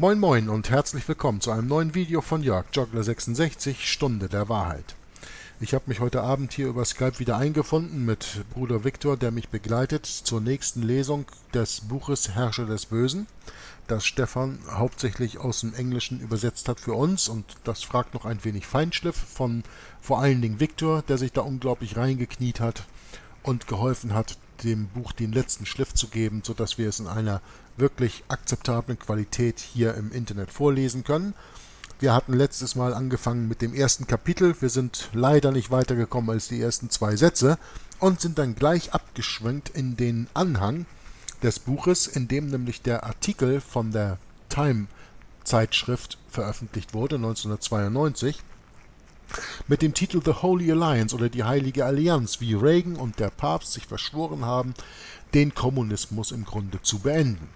Moin moin und herzlich willkommen zu einem neuen Video von Jörg Joggler 66, Stunde der Wahrheit. Ich habe mich heute Abend hier über Skype wieder eingefunden mit Bruder Victor, der mich begleitet zur nächsten Lesung des Buches Herrscher des Bösen, das Stefan hauptsächlich aus dem Englischen übersetzt hat für uns, und das fragt noch ein wenig Feinschliff von vor allen Dingen Victor, der sich da unglaublich reingekniet hat und geholfen hat, dem Buch den letzten Schliff zu geben, sodass wir es in einer wirklich akzeptablen Qualität hier im Internet vorlesen können. Wir hatten letztes Mal angefangen mit dem ersten Kapitel, wir sind leider nicht weitergekommen als die ersten zwei Sätze und sind dann gleich abgeschwenkt in den Anhang des Buches, in dem nämlich der Artikel von der Time-Zeitschrift veröffentlicht wurde, 1992, mit dem Titel The Holy Alliance oder die Heilige Allianz, wie Reagan und der Papst sich verschworen haben, den Kommunismus im Grunde zu beenden.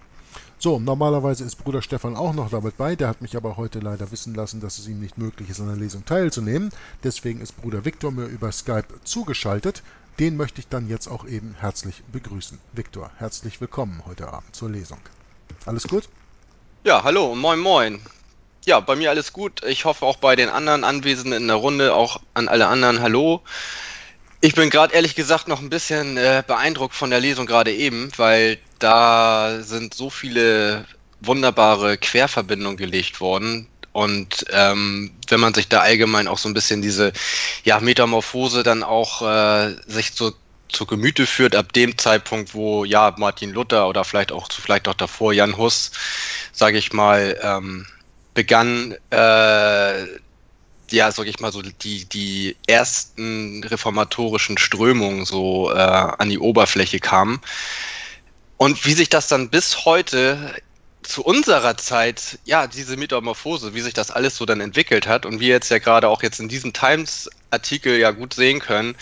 So, normalerweise ist Bruder Stefan auch noch damit bei, der hat mich aber heute leider wissen lassen, dass es ihm nicht möglich ist, an der Lesung teilzunehmen. Deswegen ist Bruder Victor mir über Skype zugeschaltet. Den möchte ich dann jetzt auch eben herzlich begrüßen. Victor, herzlich willkommen heute Abend zur Lesung. Alles gut? Ja, hallo und moin moin. Ja, bei mir alles gut. Ich hoffe auch bei den anderen Anwesenden in der Runde, auch an alle anderen hallo. Ich bin gerade ehrlich gesagt noch ein bisschen beeindruckt von der Lesung gerade eben, weil da sind so viele wunderbare Querverbindungen gelegt worden. Und wenn man sich da allgemein auch so ein bisschen diese Metamorphose dann auch sich so zu Gemüte führt, ab dem Zeitpunkt, wo ja Martin Luther oder vielleicht auch davor Jan Hus, sage ich mal, begann, so die ersten reformatorischen Strömungen so an die Oberfläche kamen. Und wie sich das dann bis heute zu unserer Zeit, ja, diese Metamorphose, wie sich das alles so dann entwickelt hat und wir jetzt ja gerade auch jetzt in diesem Times-Artikel ja gut sehen können,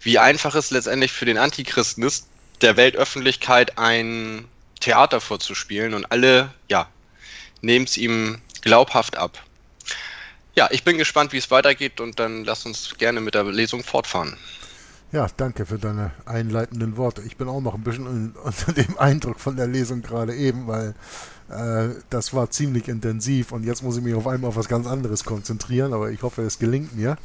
wie einfach es letztendlich für den Antichristen ist, der Weltöffentlichkeit ein Theater vorzuspielen, und alle, ja, nehmen es ihm glaubhaft ab. Ja, ich bin gespannt, wie es weitergeht, und dann lasst uns gerne mit der Lesung fortfahren. Ja, danke für deine einleitenden Worte. Ich bin auch noch ein bisschen unter dem Eindruck von der Lesung gerade eben, weil das war ziemlich intensiv und jetzt muss ich mich auf einmal auf was ganz anderes konzentrieren, aber ich hoffe, es gelingt mir.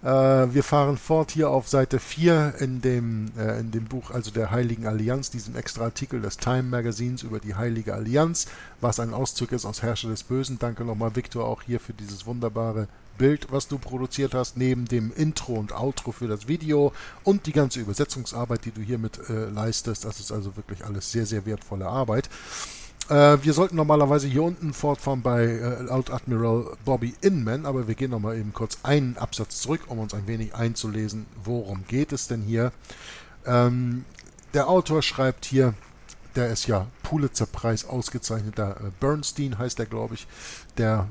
Wir fahren fort hier auf Seite 4 in dem Buch, also der Heiligen Allianz, diesem extra Artikel des Time Magazins über die Heilige Allianz, was ein Auszug ist aus Herrscher des Bösen. Danke nochmal, Victor, auch hier für dieses wunderbare Bild, was du produziert hast, neben dem Intro und Outro für das Video und die ganze Übersetzungsarbeit, die du hiermit leistest. Das ist also wirklich alles sehr, sehr wertvolle Arbeit. Wir sollten normalerweise hier unten fortfahren bei Old Admiral Bobby Inman, aber wir gehen nochmal eben kurz einen Absatz zurück, um uns ein wenig einzulesen, worum geht es denn hier. Der Autor schreibt hier, der ist ja Pulitzer-Preis ausgezeichneter, Bernstein heißt er, glaube ich, der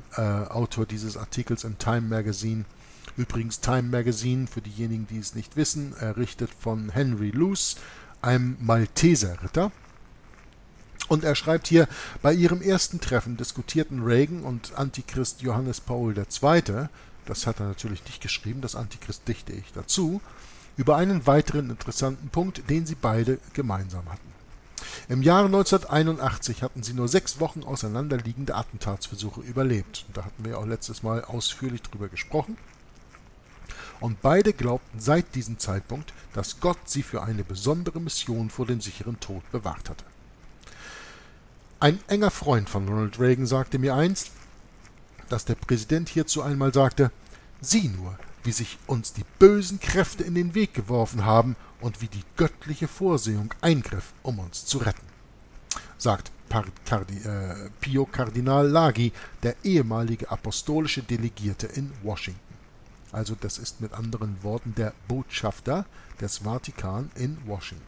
Autor dieses Artikels im Time Magazin. Übrigens Time Magazin, für diejenigen, die es nicht wissen, errichtet von Henry Luce, einem Malteser-Ritter. Und er schreibt hier, bei ihrem ersten Treffen diskutierten Reagan und Antichrist Johannes Paul II., das hat er natürlich nicht geschrieben, das Antichrist dichte ich dazu, über einen weiteren interessanten Punkt, den sie beide gemeinsam hatten. Im Jahre 1981 hatten sie nur 6 Wochen auseinanderliegende Attentatsversuche überlebt. Da hatten wir auch letztes Mal ausführlich drüber gesprochen. Und beide glaubten seit diesem Zeitpunkt, dass Gott sie für eine besondere Mission vor dem sicheren Tod bewahrt hatte. Ein enger Freund von Ronald Reagan sagte mir einst, dass der Präsident hierzu einmal sagte, sieh nur, wie sich uns die bösen Kräfte in den Weg geworfen haben und wie die göttliche Vorsehung eingriff, um uns zu retten, sagt Pio Kardinal Laghi, der ehemalige apostolische Delegierte in Washington. Also das ist mit anderen Worten der Botschafter des Vatikan in Washington.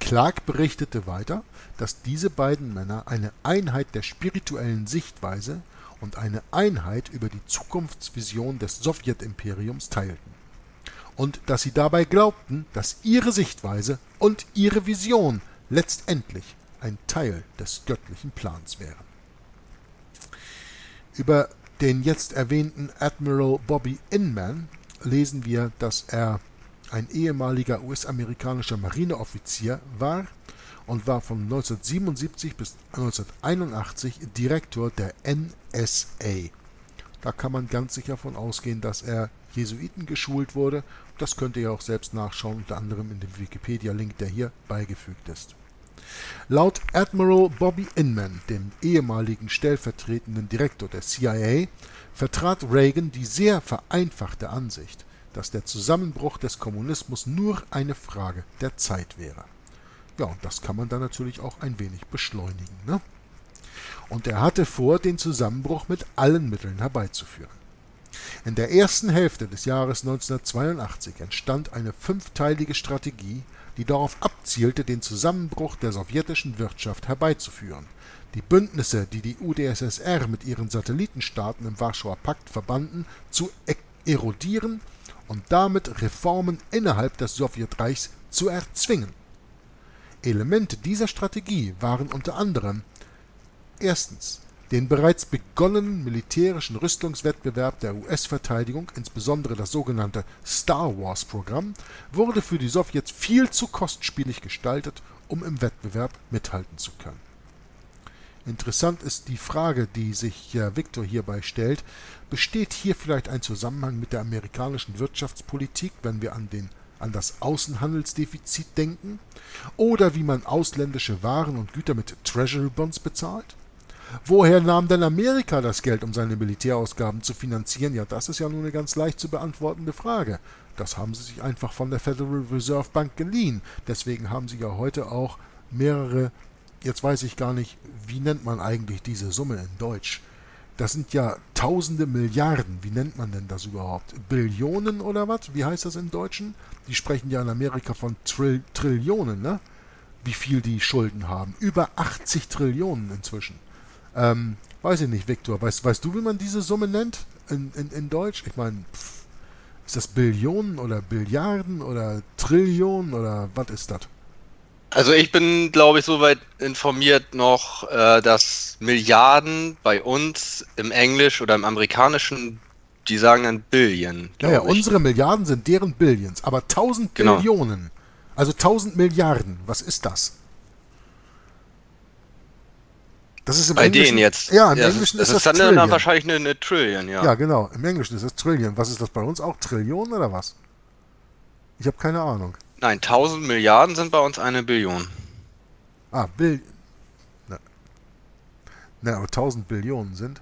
Clark berichtete weiter, dass diese beiden Männer eine Einheit der spirituellen Sichtweise und eine Einheit über die Zukunftsvision des Sowjetimperiums teilten und dass sie dabei glaubten, dass ihre Sichtweise und ihre Vision letztendlich ein Teil des göttlichen Plans wären. Über den jetzt erwähnten Admiral Bobby Inman lesen wir, dass er ein ehemaliger US-amerikanischer Marineoffizier war und war von 1977 bis 1981 Direktor der NSA. Da kann man ganz sicher von ausgehen, dass er Jesuiten geschult wurde. Das könnt ihr ja auch selbst nachschauen, unter anderem in dem Wikipedia-Link, der hier beigefügt ist. Laut Admiral Bobby Inman, dem ehemaligen stellvertretenden Direktor der CIA, vertrat Reagan die sehr vereinfachte Ansicht, dass der Zusammenbruch des Kommunismus nur eine Frage der Zeit wäre. Ja, und das kann man dann natürlich auch ein wenig beschleunigen, ne? Und er hatte vor, den Zusammenbruch mit allen Mitteln herbeizuführen. In der ersten Hälfte des Jahres 1982 entstand eine fünfteilige Strategie, die darauf abzielte, den Zusammenbruch der sowjetischen Wirtschaft herbeizuführen. Die Bündnisse, die die UdSSR mit ihren Satellitenstaaten im Warschauer Pakt verbanden, zu erodieren und damit Reformen innerhalb des Sowjetreichs zu erzwingen. Elemente dieser Strategie waren unter anderem: erstens, den bereits begonnenen militärischen Rüstungswettbewerb der US-Verteidigung, insbesondere das sogenannte Star Wars-Programm, wurde für die Sowjets viel zu kostspielig gestaltet, um im Wettbewerb mithalten zu können. Interessant ist die Frage, die sich Victor hierbei stellt: Besteht hier vielleicht ein Zusammenhang mit der amerikanischen Wirtschaftspolitik, wenn wir an das Außenhandelsdefizit denken? Oder wie man ausländische Waren und Güter mit Treasury Bonds bezahlt? Woher nahm denn Amerika das Geld, um seine Militärausgaben zu finanzieren? Ja, das ist ja nun eine ganz leicht zu beantwortende Frage. Das haben sie sich einfach von der Federal Reserve Bank geliehen. Deswegen haben sie ja heute auch mehrere, jetzt weiß ich gar nicht, wie nennt man eigentlich diese Summe in Deutsch? Das sind ja tausende Milliarden. Wie nennt man denn das überhaupt? Billionen oder was? Wie heißt das im Deutschen? Die sprechen ja in Amerika von Trillionen, ne? Wie viel die Schulden haben. Über 80 Trillionen inzwischen. Weiß ich nicht, Victor. Weißt du, wie man diese Summe nennt in Deutsch? Ich meine, ist das Billionen oder Billiarden oder Trillionen oder was ist das? Also ich bin, glaube ich, soweit informiert noch, dass Milliarden bei uns im Englisch oder im Amerikanischen, die sagen dann Billion. Naja, unsere Milliarden sind deren Billions, aber 1000 genau. Billionen, also 1000 Milliarden, was ist das? Das ist im bei Englischen, denen jetzt. Ja, im Englischen ist das dann wahrscheinlich eine Trillion, ja. Ja, genau, im Englischen ist das Trillion. Was ist das bei uns auch? Trillionen oder was? Ich habe keine Ahnung. Nein, 1000 Milliarden sind bei uns eine Billion. Ah, Billion. Na, aber 1000 Billionen sind?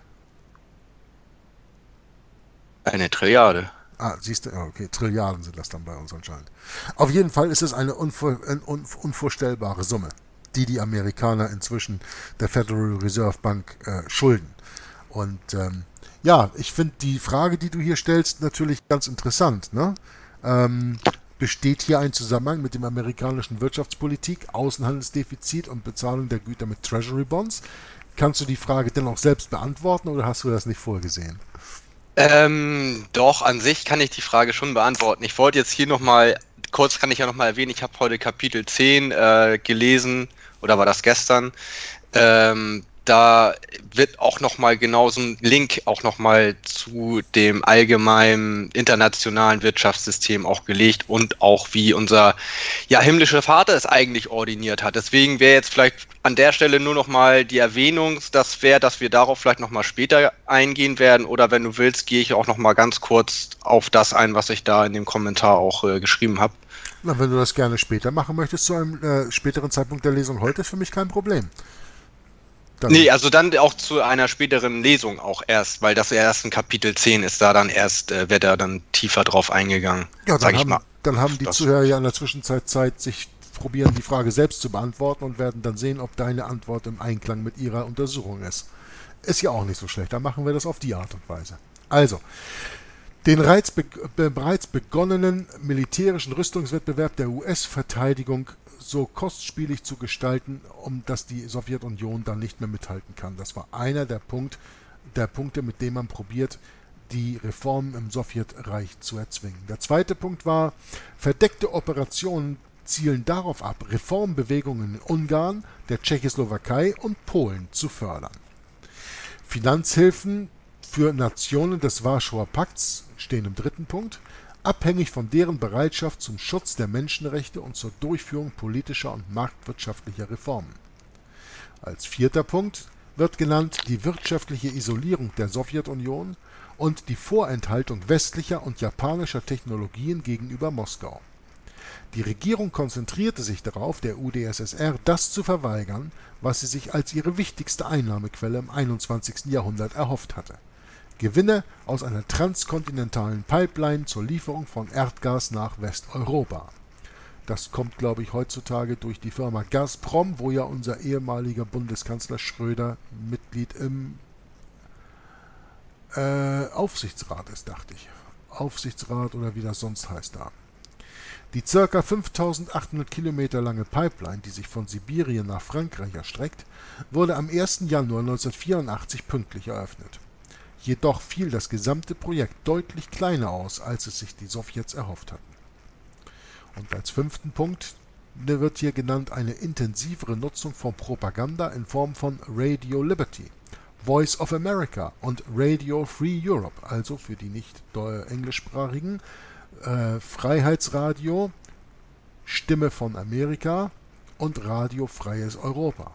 Eine Trilliarde. Ah, siehst du, okay, Trilliarden sind das dann bei uns anscheinend. Auf jeden Fall ist es eine unvorstellbare Summe, die Amerikaner inzwischen der Federal Reserve Bank schulden. Und ja, ich finde die Frage, die du hier stellst, natürlich ganz interessant, ne? Besteht hier ein Zusammenhang mit dem amerikanischen Wirtschaftspolitik, Außenhandelsdefizit und Bezahlung der Güter mit Treasury Bonds? Kannst du die Frage denn auch selbst beantworten oder hast du das nicht vorgesehen? Doch, an sich kann ich die Frage schon beantworten. Ich wollte jetzt hier nochmal, kurz kann ich ja nochmal erwähnen, ich habe heute Kapitel 10 gelesen, oder war das gestern? Da wird auch nochmal genau so ein Link auch nochmal zu dem allgemeinen internationalen Wirtschaftssystem auch gelegt und auch wie unser ja, himmlischer Vater es eigentlich ordiniert hat. Deswegen wäre jetzt vielleicht an der Stelle nur nochmal die Erwähnung, dass wir darauf vielleicht nochmal später eingehen werden, oder wenn du willst, gehe ich auch nochmal ganz kurz auf das ein, was ich da in dem Kommentar auch geschrieben habe. Na, wenn du das gerne später machen möchtest, zu einem späteren Zeitpunkt der Lesung heute, ist für mich kein Problem. Dann nee, also dann auch zu einer späteren Lesung auch erst, weil das erst in Kapitel 10 ist, da dann erst wird er dann tiefer drauf eingegangen, ja, sag ich mal. Dann haben die Zuhörer ja in der Zwischenzeit Zeit, sich probieren, die Frage selbst zu beantworten und werden dann sehen, ob deine Antwort im Einklang mit ihrer Untersuchung ist. Ist ja auch nicht so schlecht, dann machen wir das auf die Art und Weise. Also, den bereits begonnenen militärischen Rüstungswettbewerb der US-Verteidigung so kostspielig zu gestalten, um dass die Sowjetunion dann nicht mehr mithalten kann. Das war einer der Punkte, mit dem man probiert, die Reformen im Sowjetreich zu erzwingen. Der zweite Punkt war, verdeckte Operationen zielen darauf ab, Reformbewegungen in Ungarn, der Tschechoslowakei und Polen zu fördern. Finanzhilfen für Nationen des Warschauer Pakts stehen im dritten Punkt. abhängig von deren Bereitschaft zum Schutz der Menschenrechte und zur Durchführung politischer und marktwirtschaftlicher Reformen. Als vierter Punkt wird genannt die wirtschaftliche Isolierung der Sowjetunion und die Vorenthaltung westlicher und japanischer Technologien gegenüber Moskau. Die Regierung konzentrierte sich darauf, der UdSSR das zu verweigern, was sie sich als ihre wichtigste Einnahmequelle im 21. Jahrhundert erhofft hatte. Gewinne aus einer transkontinentalen Pipeline zur Lieferung von Erdgas nach Westeuropa. Das kommt, glaube ich, heutzutage durch die Firma Gazprom, wo ja unser ehemaliger Bundeskanzler Schröder Mitglied im Aufsichtsrat ist, dachte ich. Aufsichtsrat oder wie das sonst heißt da. Die ca. 5800 Kilometer lange Pipeline, die sich von Sibirien nach Frankreich erstreckt, wurde am 1. Januar 1984 pünktlich eröffnet. Jedoch fiel das gesamte Projekt deutlich kleiner aus, als es sich die Sowjets erhofft hatten. Und als fünften Punkt wird hier genannt eine intensivere Nutzung von Propaganda in Form von Radio Liberty, Voice of America und Radio Free Europe, also für die nicht englischsprachigen Freiheitsradio, Stimme von Amerika und Radio Freies Europa.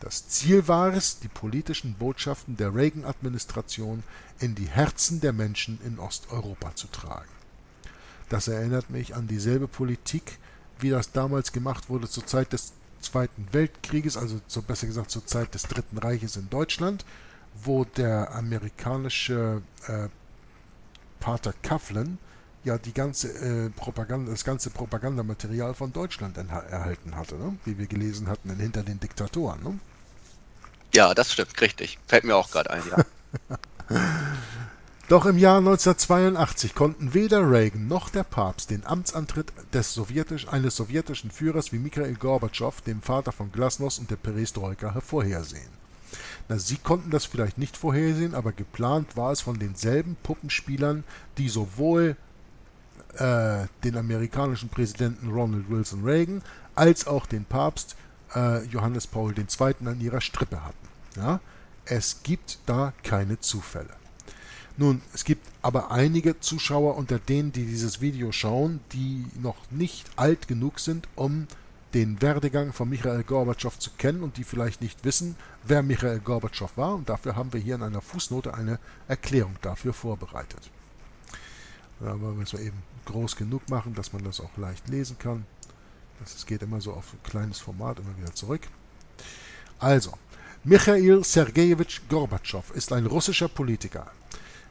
Das Ziel war es, die politischen Botschaften der Reagan-Administration in die Herzen der Menschen in Osteuropa zu tragen. Das erinnert mich an dieselbe Politik, wie das damals gemacht wurde zur Zeit des Zweiten Weltkrieges, also besser gesagt zur Zeit des Dritten Reiches in Deutschland, wo der amerikanische Pater Coughlin ja die ganze, das ganze Propagandamaterial von Deutschland erhalten hatte, ne? Wie wir gelesen hatten in Hinter den Diktatoren. Ne? Ja, das stimmt, richtig. Fällt mir auch gerade ein, ja. Doch im Jahr 1982 konnten weder Reagan noch der Papst den Amtsantritt eines sowjetischen Führers wie Michail Gorbatschow, dem Vater von Glasnost und der Perestroika, vorhersehen. Na, sie konnten das vielleicht nicht vorhersehen, aber geplant war es von denselben Puppenspielern, die sowohl den amerikanischen Präsidenten Ronald Wilson Reagan als auch den Papst Johannes Paul II. An ihrer Strippe hatten. Ja? Es gibt da keine Zufälle. Nun, es gibt aber einige Zuschauer unter denen, die dieses Video schauen, die noch nicht alt genug sind, um den Werdegang von Michail Gorbatschow zu kennen und die vielleicht nicht wissen, wer Michail Gorbatschow war. Und dafür haben wir hier in einer Fußnote eine Erklärung dafür vorbereitet. Aber müssen wir eben groß genug machen, dass man das auch leicht lesen kann. Das geht immer so auf ein kleines Format, immer wieder zurück. Also, Michail Sergejewitsch Gorbatschow ist ein russischer Politiker.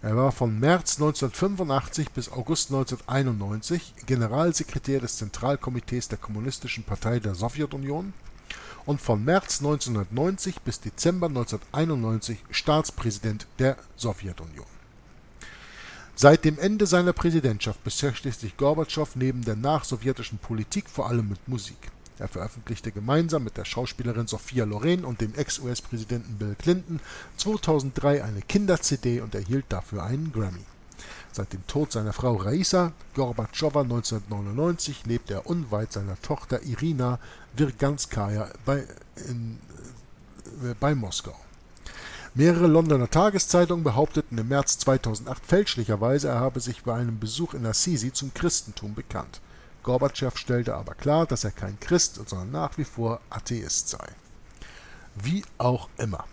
Er war von März 1985 bis August 1991 Generalsekretär des Zentralkomitees der Kommunistischen Partei der Sowjetunion und von März 1990 bis Dezember 1991 Staatspräsident der Sowjetunion. Seit dem Ende seiner Präsidentschaft beschäftigt sich Gorbatschow neben der nachsowjetischen Politik vor allem mit Musik. Er veröffentlichte gemeinsam mit der Schauspielerin Sophia Loren und dem Ex-US-Präsidenten Bill Clinton 2003 eine Kinder-CD und erhielt dafür einen Grammy. Seit dem Tod seiner Frau Raisa Gorbatschowa 1999 lebt er unweit seiner Tochter Irina Virganskaya bei Moskau. Mehrere Londoner Tageszeitungen behaupteten im März 2008 fälschlicherweise, er habe sich bei einem Besuch in Assisi zum Christentum bekannt. Gorbatschow stellte aber klar, dass er kein Christ, sondern nach wie vor Atheist sei. Wie auch immer.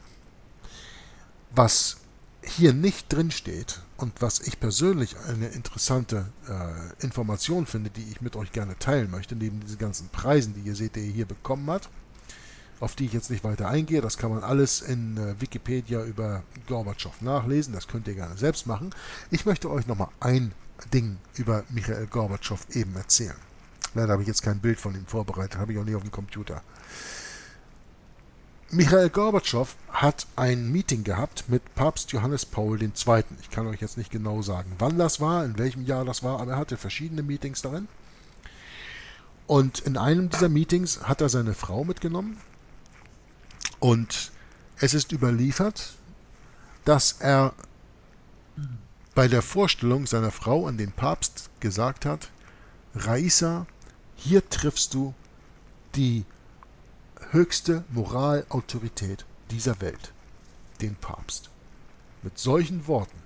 Was hier nicht drin steht und was ich persönlich eine interessante Information finde, die ich mit euch gerne teilen möchte, neben diesen ganzen Preisen, die ihr seht, die ihr hier bekommen habt, auf die ich jetzt nicht weiter eingehe. Das kann man alles in Wikipedia über Gorbatschow nachlesen. Das könnt ihr gerne selbst machen. Ich möchte euch nochmal ein Ding über Michail Gorbatschow eben erzählen. Leider habe ich jetzt kein Bild von ihm vorbereitet. Habe ich auch nicht auf dem Computer. Michail Gorbatschow hat ein Meeting gehabt mit Papst Johannes Paul II. Ich kann euch jetzt nicht genau sagen, wann das war, in welchem Jahr das war, aber er hatte verschiedene Meetings darin. Und in einem dieser Meetings hat er seine Frau mitgenommen. Und es ist überliefert, dass er bei der Vorstellung seiner Frau an den Papst gesagt hat, Raisa, hier triffst du die höchste Moralautorität dieser Welt, den Papst. Mit solchen Worten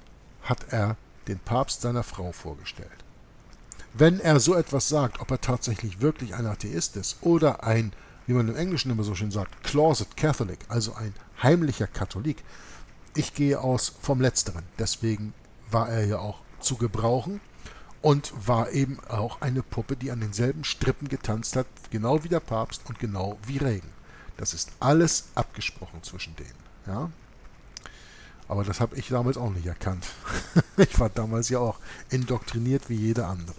hat er den Papst seiner Frau vorgestellt. wenn er so etwas sagt, ob er tatsächlich wirklich ein Atheist ist oder ein, wie man im Englischen immer so schön sagt, Closet Catholic, also ein heimlicher Katholik. Ich gehe aus vom Letzteren. Deswegen war er ja auch zu gebrauchen und war eben auch eine Puppe, die an denselben Strippen getanzt hat, genau wie der Papst und genau wie Reagan. Das ist alles abgesprochen zwischen denen. Ja? Aber das habe ich damals auch nicht erkannt. Ich war damals ja auch indoktriniert wie jeder andere.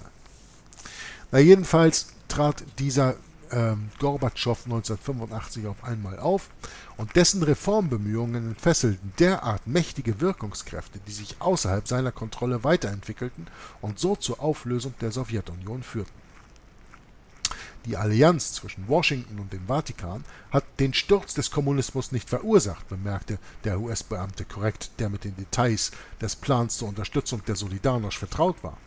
Na jedenfalls trat dieser Gorbatschow 1985 auf einmal auf und dessen Reformbemühungen entfesselten derart mächtige Wirkungskräfte, die sich außerhalb seiner Kontrolle weiterentwickelten und so zur Auflösung der Sowjetunion führten. Die Allianz zwischen Washington und dem Vatikan hat den Sturz des Kommunismus nicht verursacht, bemerkte der US-Beamte korrekt, der mit den Details des Plans zur Unterstützung der Solidarność vertraut war.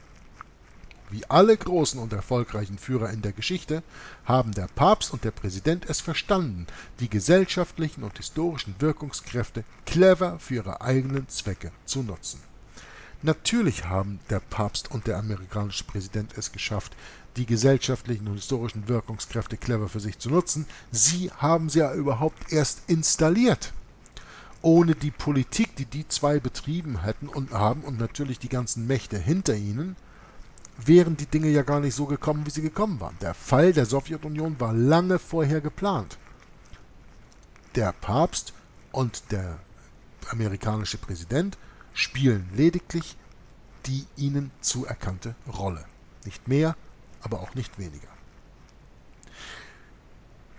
Wie alle großen und erfolgreichen Führer in der Geschichte haben der Papst und der Präsident es verstanden, die gesellschaftlichen und historischen Wirkungskräfte clever für ihre eigenen Zwecke zu nutzen. Natürlich haben der Papst und der amerikanische Präsident es geschafft, die gesellschaftlichen und historischen Wirkungskräfte clever für sich zu nutzen. Sie haben sie ja überhaupt erst installiert. Ohne die Politik, die die zwei betrieben hätten und haben und natürlich die ganzen Mächte hinter ihnen, wären die Dinge ja gar nicht so gekommen, wie sie gekommen waren. Der Fall der Sowjetunion war lange vorher geplant. Der Papst und der amerikanische Präsident spielen lediglich die ihnen zuerkannte Rolle. Nicht mehr, aber auch nicht weniger.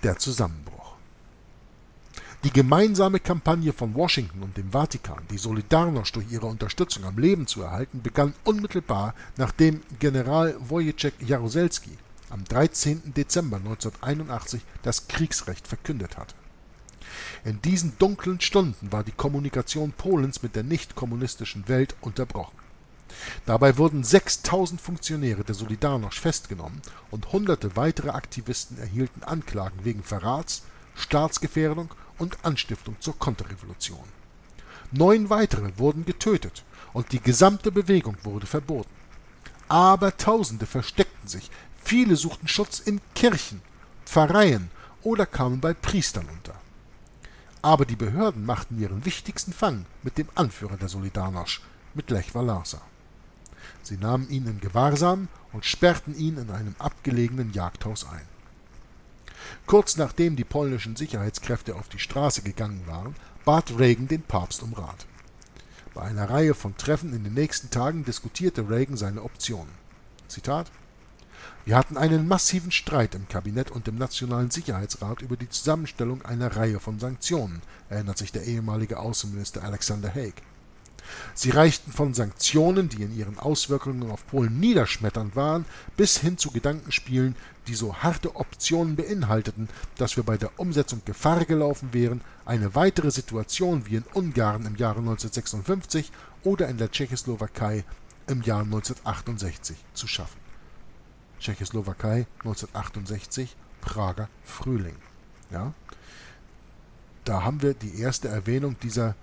Der Zusammenbruch. Die gemeinsame Kampagne von Washington und dem Vatikan, die Solidarność durch ihre Unterstützung am Leben zu erhalten, begann unmittelbar, nachdem General Wojciech Jaruzelski am 13. Dezember 1981 das Kriegsrecht verkündet hatte. In diesen dunklen Stunden war die Kommunikation Polens mit der nicht-kommunistischen Welt unterbrochen. Dabei wurden 6000 Funktionäre der Solidarność festgenommen und hunderte weitere Aktivisten erhielten Anklagen wegen Verrats, Staatsgefährdung und Anstiftung zur Konterrevolution. 9 weitere wurden getötet und die gesamte Bewegung wurde verboten. Aber Tausende versteckten sich, viele suchten Schutz in Kirchen, Pfarreien oder kamen bei Priestern unter. Aber die Behörden machten ihren wichtigsten Fang mit dem Anführer der Solidarność, mit Lech Walesa. Sie nahmen ihn in Gewahrsam und sperrten ihn in einem abgelegenen Jagdhaus ein. Kurz nachdem die polnischen Sicherheitskräfte auf die Straße gegangen waren, bat Reagan den Papst um Rat. Bei einer Reihe von Treffen in den nächsten Tagen diskutierte Reagan seine Optionen. Zitat: Wir hatten einen massiven Streit im Kabinett und im Nationalen Sicherheitsrat über die Zusammenstellung einer Reihe von Sanktionen, erinnert sich der ehemalige Außenminister Alexander Haig. Sie reichten von Sanktionen, die in ihren Auswirkungen auf Polen niederschmetternd waren, bis hin zu Gedankenspielen, die so harte Optionen beinhalteten, dass wir bei der Umsetzung Gefahr gelaufen wären, eine weitere Situation wie in Ungarn im Jahre 1956 oder in der Tschechoslowakei im Jahr 1968 zu schaffen. Tschechoslowakei 1968, Prager Frühling. Ja? Da haben wir die erste Erwähnung dieser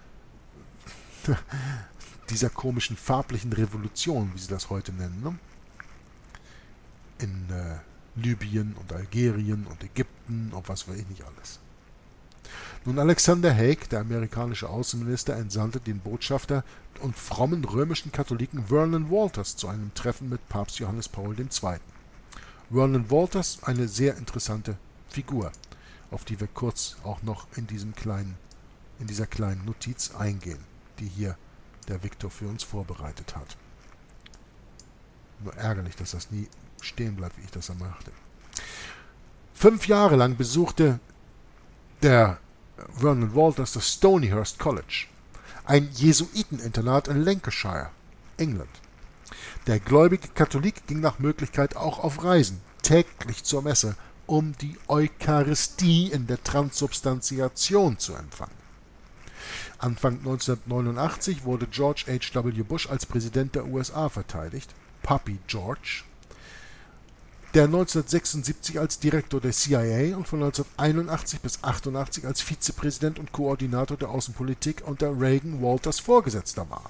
komischen farblichen Revolution, wie sie das heute nennen, ne? In Libyen und Algerien und Ägypten und was weiß ich nicht alles. Nun, Alexander Haig, der amerikanische Außenminister, entsandte den Botschafter und frommen römischen Katholiken Vernon Walters zu einem Treffen mit Papst Johannes Paul II. Vernon Walters, eine sehr interessante Figur, auf die wir kurz auch noch in dieser kleinen Notiz eingehen, die hier der Victor für uns vorbereitet hat. Nur ärgerlich, dass das nie stehen bleibt, wie ich das einmal machte. 5 Jahre lang besuchte der Vernon Walters das Stonyhurst College, ein Jesuiteninternat in Lancashire, England. Der gläubige Katholik ging nach Möglichkeit auch auf Reisen, täglich zur Messe, um die Eucharistie in der Transsubstantiation zu empfangen. Anfang 1989 wurde George H. W. Bush als Präsident der USA verteidigt, Papi George, der 1976 als Direktor der CIA und von 1981 bis 1988 als Vizepräsident und Koordinator der Außenpolitik unter Reagan Walters Vorgesetzter war.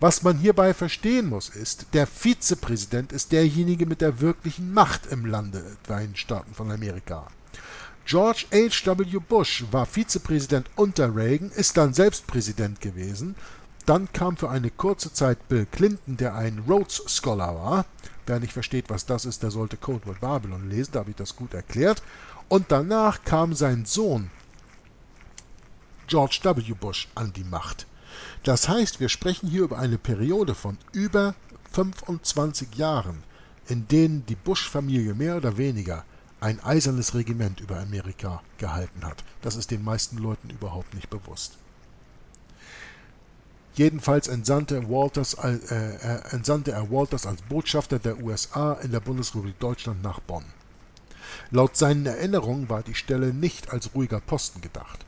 Was man hierbei verstehen muss, ist, der Vizepräsident ist derjenige mit der wirklichen Macht im Lande bei den Staaten von Amerika. George H. W. Bush war Vizepräsident unter Reagan, ist dann selbst Präsident gewesen. Dann kam für eine kurze Zeit Bill Clinton, der ein Rhodes Scholar war. Wer nicht versteht, was das ist, der sollte Codeword Babylon lesen, da habe ich das gut erklärt. Und danach kam sein Sohn George W. Bush an die Macht. Das heißt, wir sprechen hier über eine Periode von über 25 Jahren, in denen die Bush-Familie mehr oder weniger ein eisernes Regiment über Amerika gehalten hat. Das ist den meisten Leuten überhaupt nicht bewusst. Jedenfalls entsandte er Walters als Botschafter der USA in der Bundesrepublik Deutschland nach Bonn. Laut seinen Erinnerungen war die Stelle nicht als ruhiger Posten gedacht.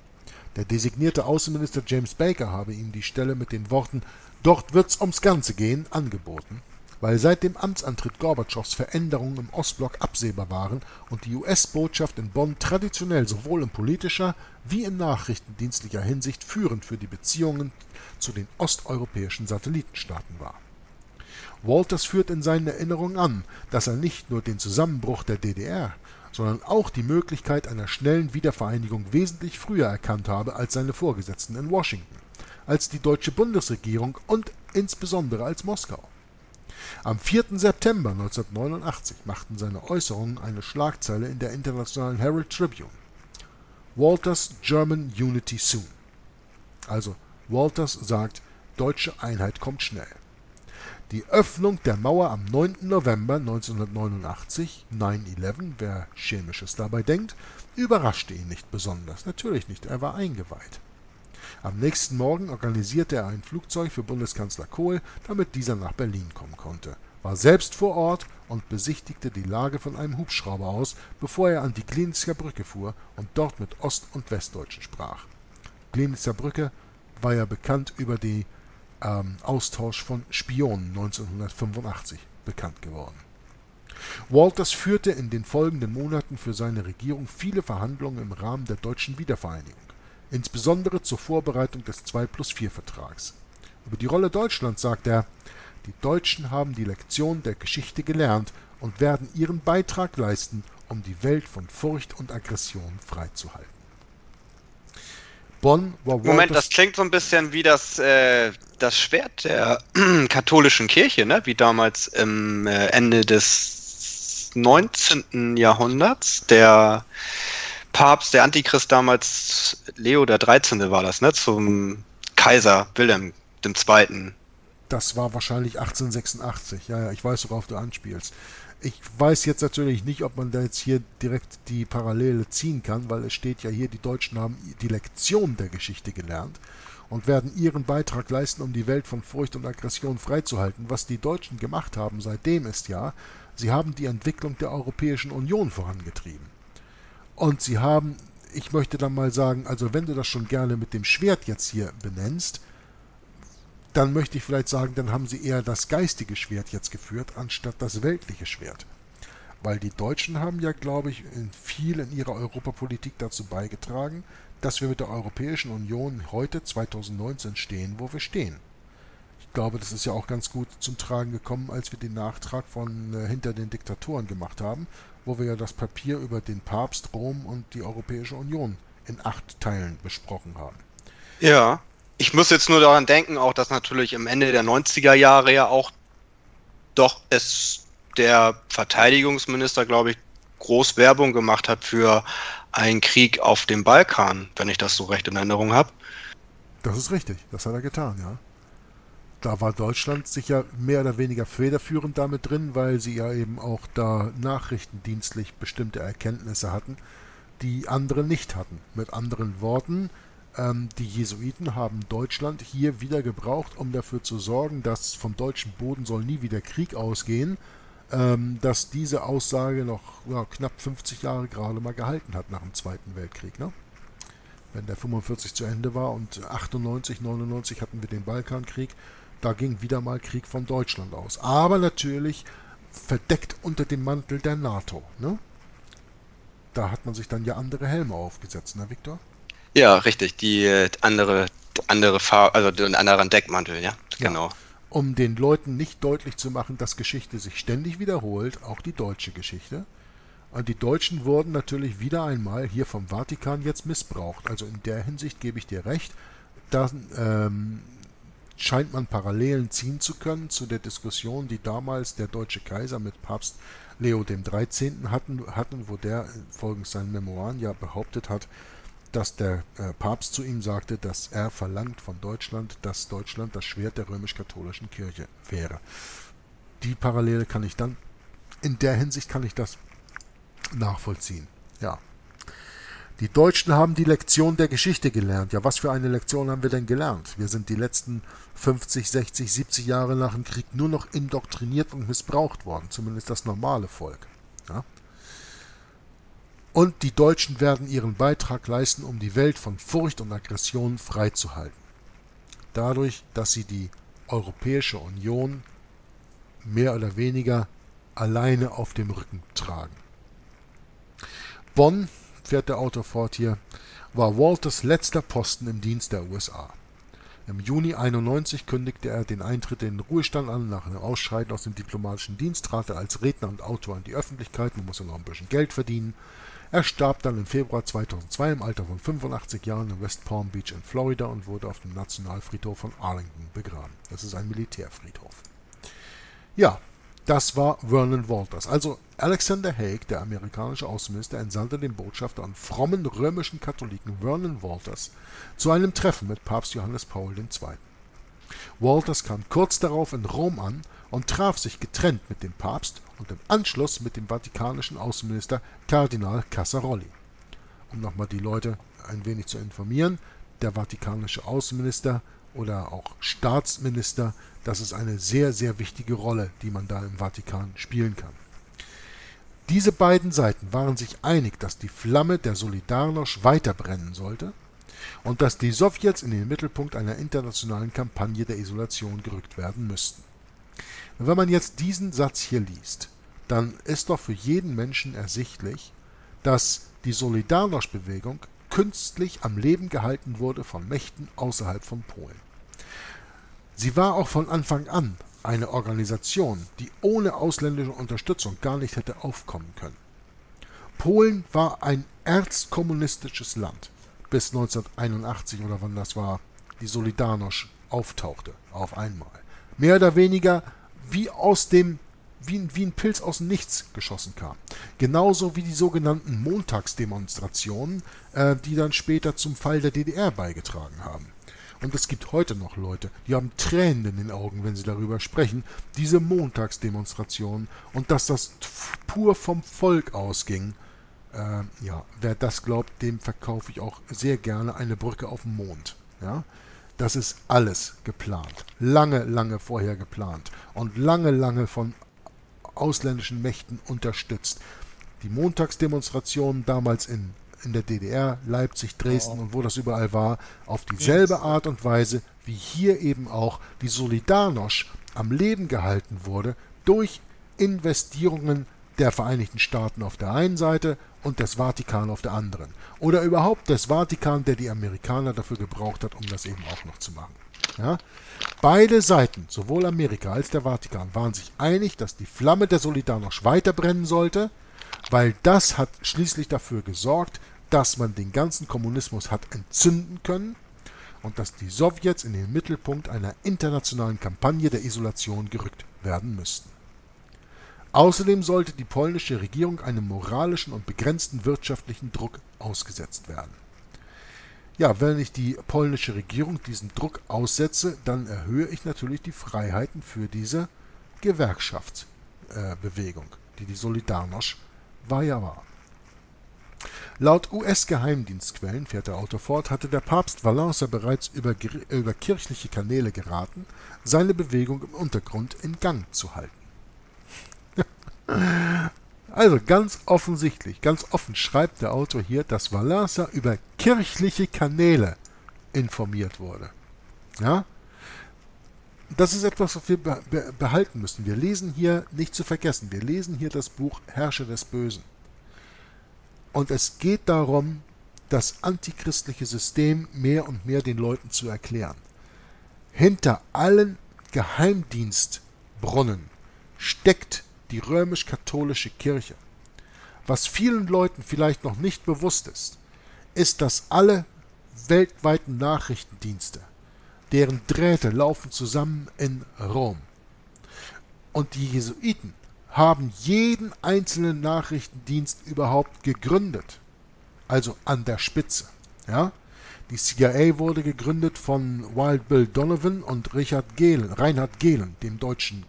Der designierte Außenminister James Baker habe ihm die Stelle mit den Worten »Dort wird's ums Ganze gehen« angeboten, weil seit dem Amtsantritt Gorbatschows Veränderungen im Ostblock absehbar waren und die US-Botschaft in Bonn traditionell sowohl in politischer wie in nachrichtendienstlicher Hinsicht führend für die Beziehungen zu den osteuropäischen Satellitenstaaten war. Walters führt in seinen Erinnerungen an, dass er nicht nur den Zusammenbruch der DDR, sondern auch die Möglichkeit einer schnellen Wiedervereinigung wesentlich früher erkannt habe als seine Vorgesetzten in Washington, als die deutsche Bundesregierung und insbesondere als Moskau. Am 4. September 1989 machten seine Äußerungen eine Schlagzeile in der internationalen Herald Tribune. Walters German Unity soon. Also Walters sagt, deutsche Einheit kommt schnell. Die Öffnung der Mauer am 9. November 1989, 9/11, wer Chemisches dabei denkt, überraschte ihn nicht besonders. Natürlich nicht, er war eingeweiht. Am nächsten Morgen organisierte er ein Flugzeug für Bundeskanzler Kohl, damit dieser nach Berlin kommen konnte, war selbst vor Ort und besichtigte die Lage von einem Hubschrauber aus, bevor er an die Glieniczer Brücke fuhr und dort mit Ost- und Westdeutschen sprach. Glieniczer Brücke war ja bekannt über den Austausch von Spionen 1985 bekannt geworden. Walters führte in den folgenden Monaten für seine Regierung viele Verhandlungen im Rahmen der deutschen Wiedervereinigung, insbesondere zur Vorbereitung des 2+4-Vertrags. Über die Rolle Deutschlands sagt er, die Deutschen haben die Lektion der Geschichte gelernt und werden ihren Beitrag leisten, um die Welt von Furcht und Aggression freizuhalten. Bonn war Walters... Moment, das klingt so ein bisschen wie das Schwert der katholischen Kirche, ne? Wie damals im Ende des 19. Jahrhunderts, der... Papst, der Antichrist damals, Leo der 13. war das, ne? Zum Kaiser Wilhelm II. Das war wahrscheinlich 1886. Ja, ich weiß, worauf du anspielst. Ich weiß jetzt natürlich nicht, ob man da jetzt hier direkt die Parallele ziehen kann, weil es steht ja hier, die Deutschen haben die Lektion der Geschichte gelernt und werden ihren Beitrag leisten, um die Welt von Furcht und Aggression freizuhalten. Was die Deutschen gemacht haben seitdem ist ja, sie haben die Entwicklung der Europäischen Union vorangetrieben. Und sie haben, ich möchte dann mal sagen, also wenn du das schon gerne mit dem Schwert jetzt hier benennst, dann möchte ich vielleicht sagen, dann haben sie eher das geistige Schwert jetzt geführt, anstatt das weltliche Schwert. Weil die Deutschen haben ja, glaube ich, viel in ihrer Europapolitik dazu beigetragen, dass wir mit der Europäischen Union heute 2019 stehen, wo wir stehen. Ich glaube, das ist ja auch ganz gut zum Tragen gekommen, als wir den Nachtrag von Hinter den Diktatoren gemacht haben, wo wir ja das Papier über den Papst, Rom und die Europäische Union in 8 Teilen besprochen haben. Ja, ich muss jetzt nur daran denken, auch dass natürlich im Ende der 90er Jahre ja auch doch es der Verteidigungsminister, glaube ich, groß Werbung gemacht hat für einen Krieg auf dem Balkan, wenn ich das so recht in Erinnerung habe. Das ist richtig, das hat er getan, ja. Da war Deutschland sicher mehr oder weniger federführend damit drin, weil sie ja eben auch da nachrichtendienstlich bestimmte Erkenntnisse hatten, die andere nicht hatten. Mit anderen Worten, die Jesuiten haben Deutschland hier wieder gebraucht, um dafür zu sorgen, dass vom deutschen Boden soll nie wieder Krieg ausgehen, dass diese Aussage noch knapp 50 Jahre gerade mal gehalten hat nach dem Zweiten Weltkrieg, ne? Wenn der 45 zu Ende war und 98, 99 hatten wir den Balkankrieg, da ging wieder mal Krieg von Deutschland aus. Aber natürlich verdeckt unter dem Mantel der NATO. Ne? Da hat man sich dann ja andere Helme aufgesetzt, ne, Victor? Ja, richtig. Die andere Farbe, also den anderen Deckmantel, ja, genau. Ja. um den Leuten nicht deutlich zu machen, dass Geschichte sich ständig wiederholt, auch die deutsche Geschichte. Und die Deutschen wurden natürlich wieder einmal hier vom Vatikan jetzt missbraucht. Also in der Hinsicht gebe ich dir recht, da scheint man Parallelen ziehen zu können zu der Diskussion, die damals der deutsche Kaiser mit Papst Leo dem 13. hatten, wo der folgend seinen Memoiren ja behauptet hat, dass der Papst zu ihm sagte, dass er verlangt von Deutschland das Schwert der römisch-katholischen Kirche wäre. Die Parallele kann ich dann, in der Hinsicht kann ich das nachvollziehen. Ja. Die Deutschen haben die Lektion der Geschichte gelernt. Ja, was für eine Lektion haben wir denn gelernt? Wir sind die letzten 50, 60, 70 Jahre nach dem Krieg nur noch indoktriniert und missbraucht worden. Zumindest das normale Volk. Ja. Und die Deutschen werden ihren Beitrag leisten, um die Welt von Furcht und Aggression freizuhalten. Dadurch, dass sie die Europäische Union mehr oder weniger alleine auf dem Rücken tragen. Bonn, fährt der Autor fort hier, war Walters letzter Posten im Dienst der USA. Im Juni 91 kündigte er den Eintritt in den Ruhestand an. Nach einem Ausscheiden aus dem diplomatischen Dienst trat er als Redner und Autor an die Öffentlichkeit. Man muss ja noch ein bisschen Geld verdienen. Er starb dann im Februar 2002 im Alter von 85 Jahren in West Palm Beach in Florida und wurde auf dem Nationalfriedhof von Arlington begraben. Das ist ein Militärfriedhof. Ja, das war Vernon Walters. Also Alexander Haig, der amerikanische Außenminister, entsandte den Botschafter an frommen römischen Katholiken Vernon Walters zu einem Treffen mit Papst Johannes Paul II. Walters kam kurz darauf in Rom an und traf sich getrennt mit dem Papst und im Anschluss mit dem vatikanischen Außenminister Kardinal Casarolli. Um nochmal die Leute ein wenig zu informieren, der vatikanische Außenminister oder auch Staatsminister, das ist eine sehr, sehr wichtige Rolle, die man da im Vatikan spielen kann. Diese beiden Seiten waren sich einig, dass die Flamme der Solidarność weiter brennen sollte und dass die Sowjets in den Mittelpunkt einer internationalen Kampagne der Isolation gerückt werden müssten. Und wenn man jetzt diesen Satz hier liest, dann ist doch für jeden Menschen ersichtlich, dass die Solidarność-Bewegung künstlich am Leben gehalten wurde von Mächten außerhalb von Polen. Sie war auch von Anfang an eine Organisation, die ohne ausländische Unterstützung gar nicht hätte aufkommen können. Polen war ein erzkommunistisches Land, bis 1981 oder wann das war, die Solidarność auftauchte auf einmal. Mehr oder weniger wie ein Pilz aus dem Nichts geschossen kam. Genauso wie die sogenannten Montagsdemonstrationen, die dann später zum Fall der DDR beigetragen haben. Und es gibt heute noch Leute, die haben Tränen in den Augen, wenn sie darüber sprechen, diese Montagsdemonstrationen und dass das pur vom Volk ausging. Ja, wer das glaubt, dem verkaufe ich auch sehr gerne eine Brücke auf den Mond. Ja? Das ist alles geplant. Lange, lange vorher geplant und lange, lange von ausländischen Mächten unterstützt. Die Montagsdemonstrationen damals in der DDR, Leipzig, Dresden und wo das überall war, auf dieselbe Art und Weise, wie hier eben auch die Solidarność am Leben gehalten wurde durch Investierungen der Vereinigten Staaten auf der einen Seite und des Vatikan auf der anderen. Oder überhaupt des Vatikan, der die Amerikaner dafür gebraucht hat, um das eben auch noch zu machen. Ja? Beide Seiten, sowohl Amerika als der Vatikan, waren sich einig, dass die Flamme der Solidarność weiter brennen sollte, weil das hat schließlich dafür gesorgt, dass man den ganzen Kommunismus hat entzünden können und dass die Sowjets in den Mittelpunkt einer internationalen Kampagne der Isolation gerückt werden müssten. Außerdem sollte die polnische Regierung einem moralischen und begrenzten wirtschaftlichen Druck ausgesetzt werden. Ja, wenn ich die polnische Regierung diesem Druck aussetze, dann erhöhe ich natürlich die Freiheiten für diese Gewerkschaftsbewegung, die die Solidarność war ja wahr. Laut US-Geheimdienstquellen, fährt der Autor fort, hatte der Papst Walesa bereits über kirchliche Kanäle geraten, seine Bewegung im Untergrund in Gang zu halten. Also ganz offen schreibt der Autor hier, dass Walesa über kirchliche Kanäle informiert wurde. Ja? Das ist etwas, was wir behalten müssen. Wir lesen hier, nicht zu vergessen, wir lesen hier das Buch Herrscher des Bösen. Und es geht darum, das antichristliche System mehr und mehr den Leuten zu erklären. Hinter allen Geheimdienstbrunnen steckt die römisch-katholische Kirche. Was vielen Leuten vielleicht noch nicht bewusst ist, ist, dass alle weltweiten Nachrichtendienste, deren Drähte laufen zusammen in Rom. Und die Jesuiten haben jeden einzelnen Nachrichtendienst überhaupt gegründet, also an der Spitze. Ja? Die CIA wurde gegründet von Wild Bill Donovan und Reinhard Gehlen, dem deutschen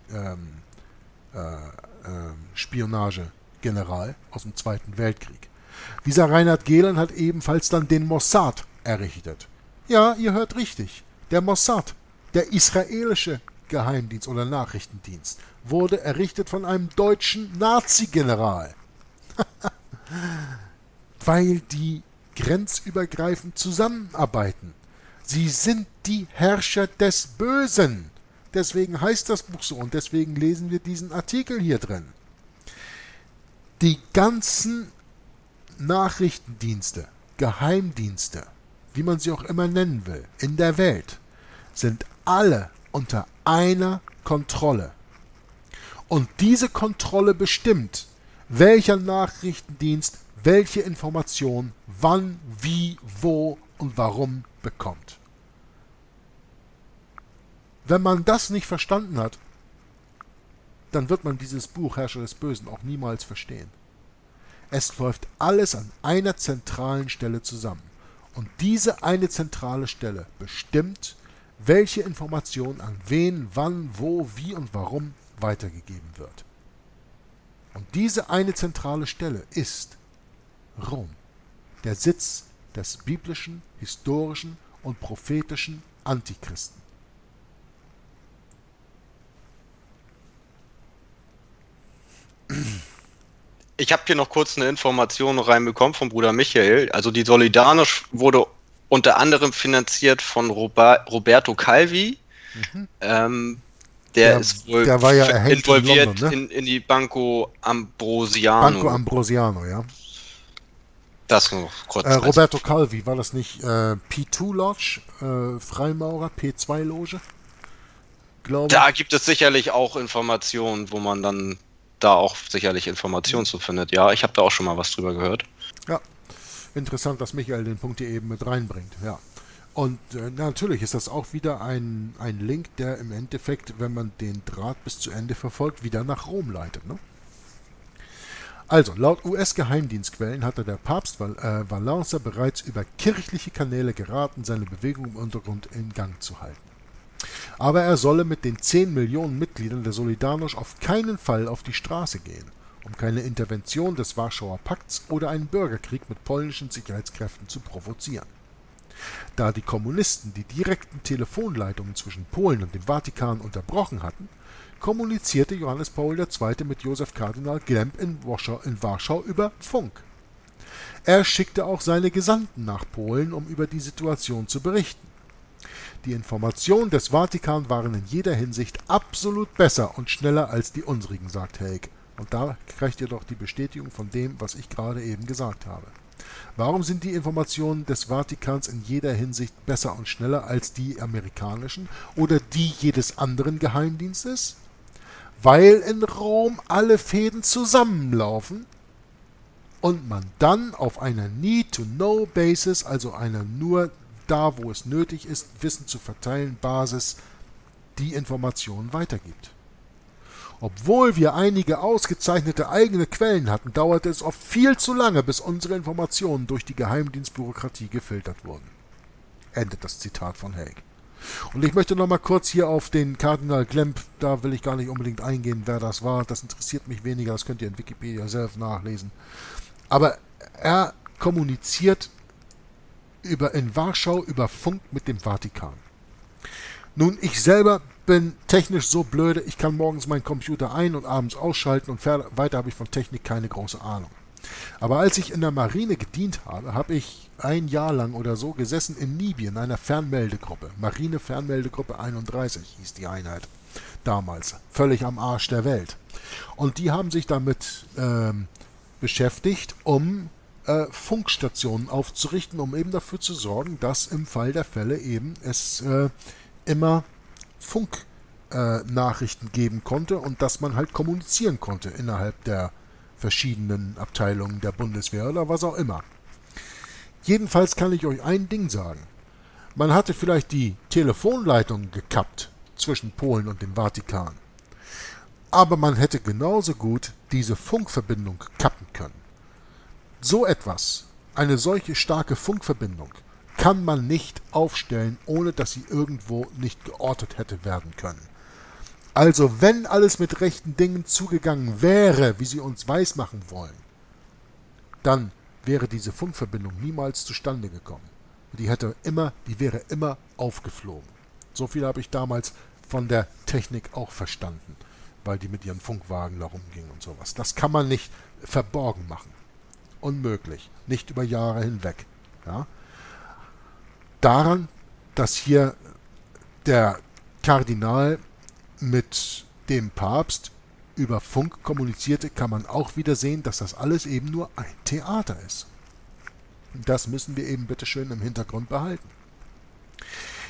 Spionagegeneral aus dem Zweiten Weltkrieg. Dieser Reinhard Gehlen hat ebenfalls dann den Mossad errichtet. Ja, ihr hört richtig. Der Mossad, der israelische Geheimdienst oder Nachrichtendienst, wurde errichtet von einem deutschen Nazi-General. Weil die grenzübergreifend zusammenarbeiten. Sie sind die Herrscher des Bösen. Deswegen heißt das Buch so und deswegen lesen wir diesen Artikel hier drin. Die ganzen Nachrichtendienste, Geheimdienste, wie man sie auch immer nennen will, in der Welt, sind alle unter einer Kontrolle. Und diese Kontrolle bestimmt, welcher Nachrichtendienst welche Information wann, wie, wo und warum bekommt. Wenn man das nicht verstanden hat, dann wird man dieses Buch Herrscher des Bösen auch niemals verstehen. Es läuft alles an einer zentralen Stelle zusammen. Und diese eine zentrale Stelle bestimmt, welche Information an wen, wann, wo, wie und warum weitergegeben wird. Und diese eine zentrale Stelle ist Rom, der Sitz des biblischen, historischen und prophetischen Antichristen. Ich habe hier noch kurz eine Information reinbekommen vom Bruder Michael. Also die Solidarność wurde unter anderem finanziert von Roberto Calvi. Mhm. Der ist wohl ja involviert in, London, ne? in die Banco Ambrosiano. Banco Ambrosiano, ja. Das nur kurz. Roberto Calvi, war das nicht P2-Lodge, Freimaurer, P2-Loge? Da gibt es sicherlich auch Informationen, wo man dann da auch sicherlich Informationen zu findet. Ja, ich habe da auch schon mal was drüber gehört. Ja, interessant, dass Michael den Punkt hier eben mit reinbringt. Ja. Und natürlich ist das auch wieder ein Link, der im Endeffekt, wenn man den Draht bis zu Ende verfolgt, wieder nach Rom leitet. Ne? Also, laut US-Geheimdienstquellen hatte der Papst Wallenser bereits über kirchliche Kanäle geraten, seine Bewegung im Untergrund in Gang zu halten. Aber er solle mit den 10 Millionen Mitgliedern der Solidarność auf keinen Fall auf die Straße gehen, um keine Intervention des Warschauer Pakts oder einen Bürgerkrieg mit polnischen Sicherheitskräften zu provozieren. Da die Kommunisten die direkten Telefonleitungen zwischen Polen und dem Vatikan unterbrochen hatten, kommunizierte Johannes Paul II. Mit Josef Kardinal Glemp in Warschau über Funk. Er schickte auch seine Gesandten nach Polen, um über die Situation zu berichten. Die Informationen des Vatikan waren in jeder Hinsicht absolut besser und schneller als die unsrigen, sagt Haig. Und da kriegt ihr doch die Bestätigung von dem, was ich gerade eben gesagt habe. Warum sind die Informationen des Vatikans in jeder Hinsicht besser und schneller als die amerikanischen oder die jedes anderen Geheimdienstes? Weil in Rom alle Fäden zusammenlaufen und man dann auf einer Need-to-Know-Basis, also einer nur da, wo es nötig ist, Wissen zu verteilen, Basis, die Informationen weitergibt. Obwohl wir einige ausgezeichnete eigene Quellen hatten, dauerte es oft viel zu lange, bis unsere Informationen durch die Geheimdienstbürokratie gefiltert wurden. Endet das Zitat von Haig. Und ich möchte nochmal kurz hier auf den Kardinal Glemp, da will ich gar nicht unbedingt eingehen, wer das war, das interessiert mich weniger, das könnt ihr in Wikipedia selbst nachlesen. Aber er kommuniziert in Warschau über Funk mit dem Vatikan. Nun, ich selber bin technisch so blöde, ich kann morgens meinen Computer ein- und abends ausschalten und weiter habe ich von Technik keine große Ahnung. Aber als ich in der Marine gedient habe, habe ich ein Jahr lang oder so gesessen in Libyen, einer Fernmeldegruppe. Marine Fernmeldegruppe 31 hieß die Einheit damals, völlig am Arsch der Welt. Und die haben sich damit beschäftigt, um Funkstationen aufzurichten, um eben dafür zu sorgen, dass im Fall der Fälle eben es immer Funk Nachrichten geben konnte und dass man halt kommunizieren konnte innerhalb der verschiedenen Abteilungen der Bundeswehr oder was auch immer. Jedenfalls kann ich euch ein Ding sagen. Man hatte vielleicht die Telefonleitung gekappt zwischen Polen und dem Vatikan. Aber man hätte genauso gut diese Funkverbindung kappen können. So etwas, eine solche starke Funkverbindung, kann man nicht aufstellen, ohne dass sie irgendwo nicht geortet hätte werden können. Also wenn alles mit rechten Dingen zugegangen wäre, wie sie uns weismachen wollen, dann wäre diese Funkverbindung niemals zustande gekommen. Die wäre immer aufgeflogen. So viel habe ich damals von der Technik auch verstanden, weil die mit ihren Funkwagen da rumgingen und sowas. Das kann man nicht verborgen machen. Unmöglich. Nicht über Jahre hinweg. Ja? Daran, dass hier der Kardinal mit dem Papst über Funk kommunizierte, kann man auch wieder sehen, dass das alles eben nur ein Theater ist. Das müssen wir eben bitte schön im Hintergrund behalten.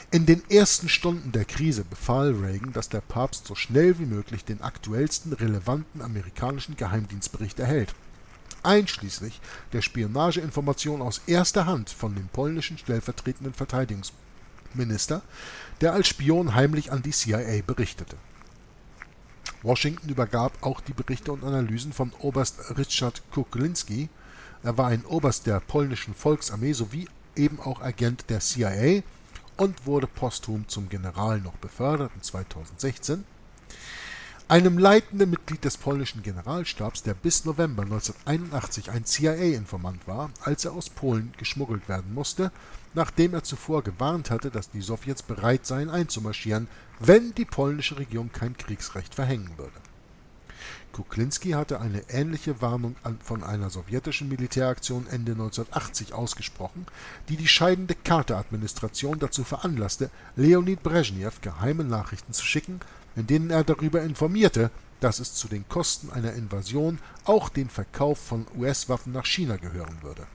In den ersten Stunden der Krise befahl Reagan, dass der Papst so schnell wie möglich den aktuellsten relevanten amerikanischen Geheimdienstbericht erhält, einschließlich der Spionageinformation aus erster Hand von dem polnischen stellvertretenden Verteidigungsminister, der als Spion heimlich an die CIA berichtete. Washington übergab auch die Berichte und Analysen von Oberst Richard Kuklinski. Er war ein Oberst der polnischen Volksarmee sowie eben auch Agent der CIA und wurde posthum zum General noch befördert in 2016. Einem leitenden Mitglied des polnischen Generalstabs, der bis November 1981 ein CIA-Informant war, als er aus Polen geschmuggelt werden musste, nachdem er zuvor gewarnt hatte, dass die Sowjets bereit seien einzumarschieren, wenn die polnische Regierung kein Kriegsrecht verhängen würde. Kuklinski hatte eine ähnliche Warnung von einer sowjetischen Militäraktion Ende 1980 ausgesprochen, die die scheidende Carter-Administration dazu veranlasste, Leonid Brezhnev geheime Nachrichten zu schicken, in denen er darüber informierte, dass es zu den Kosten einer Invasion auch den Verkauf von US-Waffen nach China gehören würde.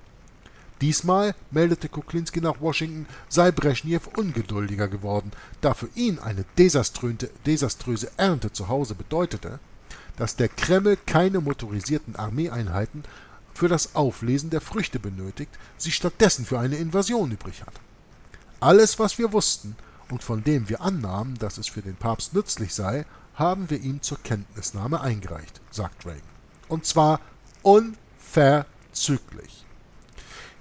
Diesmal, meldete Kuklinski nach Washington, sei Brezhnev ungeduldiger geworden, da für ihn eine desaströse Ernte zu Hause bedeutete, dass der Kreml keine motorisierten Armeeeinheiten für das Auflesen der Früchte benötigt, sie stattdessen für eine Invasion übrig hat. Alles, was wir wussten und von dem wir annahmen, dass es für den Papst nützlich sei, haben wir ihm zur Kenntnisnahme eingereicht, sagt Reagan. Und zwar unverzüglich.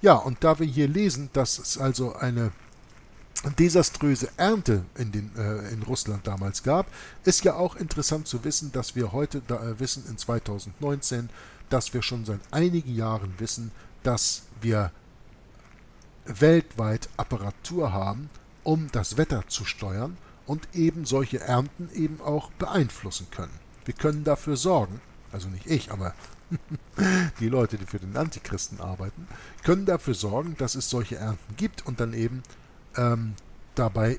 Ja, und da wir hier lesen, dass es also eine desaströse Ernte in Russland damals gab, ist ja auch interessant zu wissen, dass wir heute wissen, in 2019, dass wir schon seit einigen Jahren wissen, dass wir weltweit Apparatur haben, um das Wetter zu steuern und eben solche Ernten eben auch beeinflussen können. Wir können dafür sorgen, also nicht ich, aber die Leute, die für den Antichristen arbeiten, können dafür sorgen, dass es solche Ernten gibt und dann eben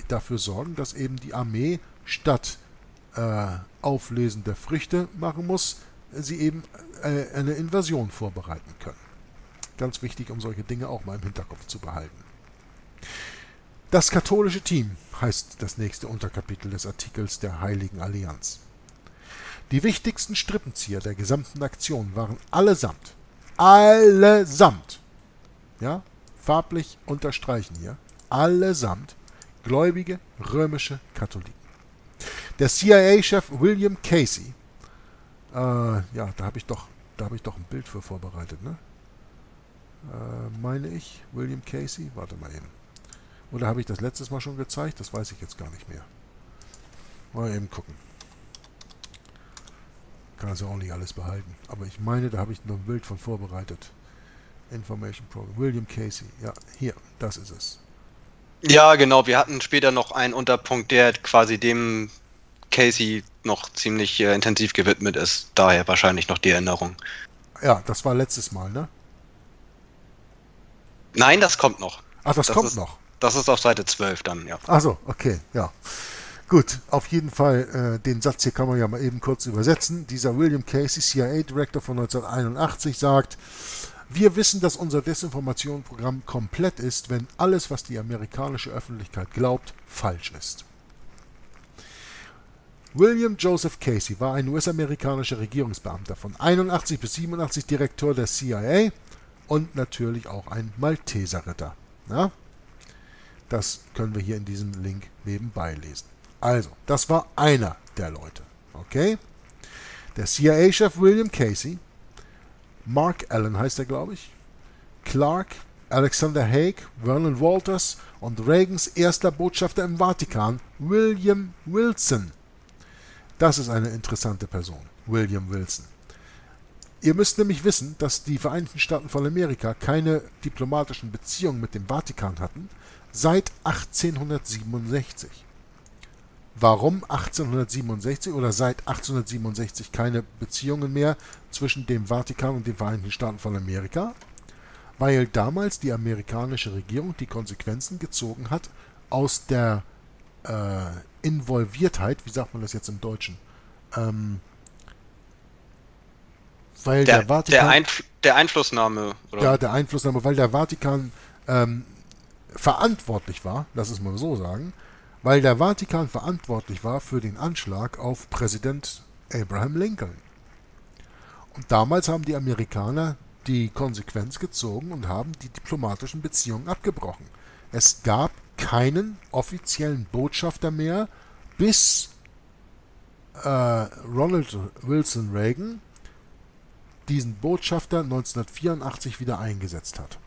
dafür sorgen, dass eben die Armee statt Auflesen der Früchte machen muss, sie eben eine Invasion vorbereiten können. Ganz wichtig, um solche Dinge auch mal im Hinterkopf zu behalten. Das katholische Team heißt das nächste Unterkapitel des Artikels der Heiligen Allianz. Die wichtigsten Strippenzieher der gesamten Aktion waren allesamt, ja, farblich unterstreichen hier, allesamt gläubige römische Katholiken. Der CIA-Chef William Casey, ja, da habe ich doch ein Bild für vorbereitet, ne? Meine ich, William Casey, warte mal eben. Oder habe ich das letztes Mal schon gezeigt? Das weiß ich jetzt gar nicht mehr. Mal eben gucken. Kann also auch nicht alles behalten. Aber ich meine, da habe ich noch ein Bild von vorbereitet. Information Program, William Casey, ja, hier, das ist es. Ja, genau. Wir hatten später noch einen Unterpunkt, der quasi dem Casey noch ziemlich intensiv gewidmet ist. Daher wahrscheinlich noch die Erinnerung. Ja, das war letztes Mal, ne? Nein, das kommt noch. Ach, das kommt noch? Das ist auf Seite 12 dann, ja. Ach so, okay, ja. Gut, auf jeden Fall, den Satz hier kann man ja mal eben kurz übersetzen. Dieser William Casey, CIA-Director von 1981, sagt: Wir wissen, dass unser Desinformationsprogramm komplett ist, wenn alles, was die amerikanische Öffentlichkeit glaubt, falsch ist. William Joseph Casey war ein US-amerikanischer Regierungsbeamter, von 81 bis 87 Direktor der CIA und natürlich auch ein Malteser-Ritter. Ja? Das können wir hier in diesem Link nebenbei lesen. Also, das war einer der Leute. Okay? Der CIA-Chef William Casey, Mark Allen heißt er, glaube ich, Clark, Alexander Haig, Vernon Walters und Reagans erster Botschafter im Vatikan, William Wilson. Das ist eine interessante Person, William Wilson. Ihr müsst nämlich wissen, dass die Vereinigten Staaten von Amerika keine diplomatischen Beziehungen mit dem Vatikan hatten seit 1867. Warum 1867 oder seit 1867 keine Beziehungen mehr zwischen dem Vatikan und den Vereinigten Staaten von Amerika? Weil damals die amerikanische Regierung die Konsequenzen gezogen hat aus der Involviertheit, wie sagt man das jetzt im Deutschen? Weil der Vatikan... Der Einflussnahme, oder? Ja, der Einflussnahme, weil der Vatikan verantwortlich war, lass es mal so sagen, weil der Vatikan verantwortlich war für den Anschlag auf Präsident Abraham Lincoln. Und damals haben die Amerikaner die Konsequenz gezogen und haben die diplomatischen Beziehungen abgebrochen. Es gab keinen offiziellen Botschafter mehr, bis Ronald Wilson Reagan diesen Botschafter 1984 wieder eingesetzt hat.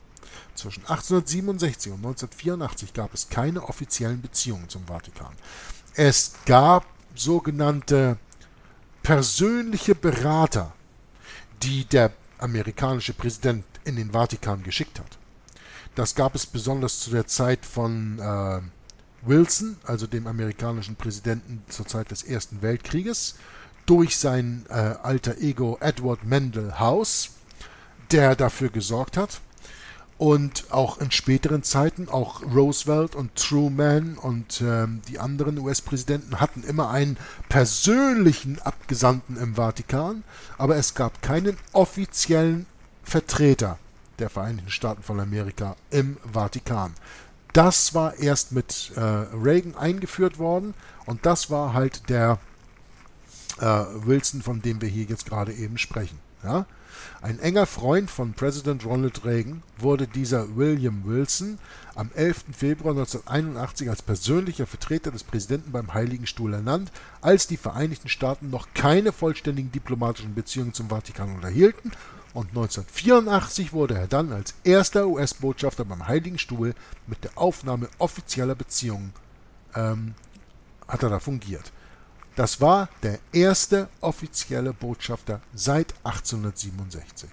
Zwischen 1867 und 1984 gab es keine offiziellen Beziehungen zum Vatikan. Es gab sogenannte persönliche Berater, die der amerikanische Präsident in den Vatikan geschickt hat. Das gab es besonders zu der Zeit von Wilson, also dem amerikanischen Präsidenten zur Zeit des Ersten Weltkrieges, durch sein alter Ego Edward Mandel House, der dafür gesorgt hat. Und auch in späteren Zeiten, auch Roosevelt und Truman und die anderen US-Präsidenten hatten immer einen persönlichen Abgesandten im Vatikan, aber es gab keinen offiziellen Vertreter der Vereinigten Staaten von Amerika im Vatikan. Das war erst mit Reagan eingeführt worden und das war halt der Wilson, von dem wir hier jetzt gerade eben sprechen. Ja? Ein enger Freund von Präsident Ronald Reagan wurde dieser William Wilson am 11. Februar 1981 als persönlicher Vertreter des Präsidenten beim Heiligen Stuhl ernannt, als die Vereinigten Staaten noch keine vollständigen diplomatischen Beziehungen zum Vatikan unterhielten. Und 1984 wurde er dann als erster US-Botschafter beim Heiligen Stuhl mit der Aufnahme offizieller Beziehungen, hat er da fungiert. Das war der erste offizielle Botschafter seit 1867.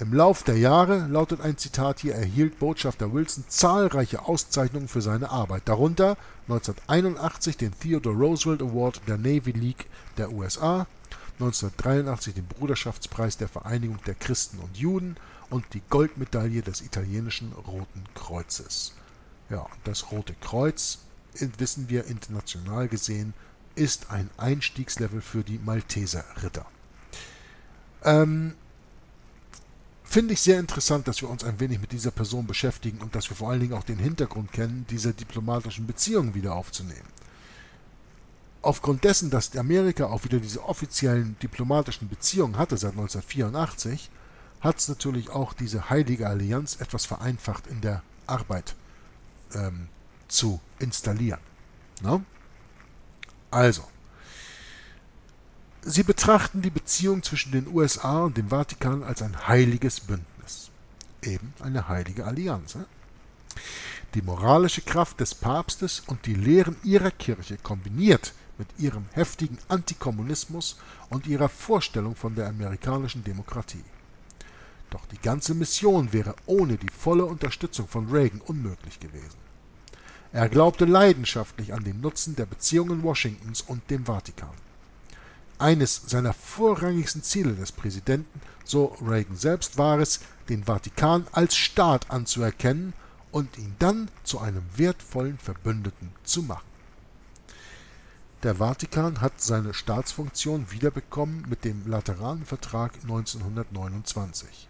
Im Lauf der Jahre, lautet ein Zitat hier, erhielt Botschafter Wilson zahlreiche Auszeichnungen für seine Arbeit, darunter 1981 den Theodore Roosevelt Award der Navy League der USA, 1983 den Bruderschaftspreis der Vereinigung der Christen und Juden und die Goldmedaille des italienischen Roten Kreuzes. Ja, das Rote Kreuz, wissen wir international gesehen, ist ein Einstiegslevel für die Malteser-Ritter. Finde ich sehr interessant, dass wir uns ein wenig mit dieser Person beschäftigen und dass wir vor allen Dingen auch den Hintergrund kennen, diese diplomatischen Beziehungen wieder aufzunehmen. Aufgrund dessen, dass Amerika auch wieder diese offiziellen diplomatischen Beziehungen hatte seit 1984, hat es natürlich auch diese Heilige Allianz etwas vereinfacht in der Arbeit zu installieren. Ne? Also, sie betrachten die Beziehung zwischen den USA und dem Vatikan als ein heiliges Bündnis. Eben eine heilige Allianz. Ne? Die moralische Kraft des Papstes und die Lehren ihrer Kirche kombiniert mit ihrem heftigen Antikommunismus und ihrer Vorstellung von der amerikanischen Demokratie. Doch die ganze Mission wäre ohne die volle Unterstützung von Reagan unmöglich gewesen. Er glaubte leidenschaftlich an den Nutzen der Beziehungen Washingtons und dem Vatikan. Eines seiner vorrangigsten Ziele des Präsidenten, so Reagan selbst, war es, den Vatikan als Staat anzuerkennen und ihn dann zu einem wertvollen Verbündeten zu machen. Der Vatikan hat seine Staatsfunktion wiederbekommen mit dem Lateranvertrag 1929.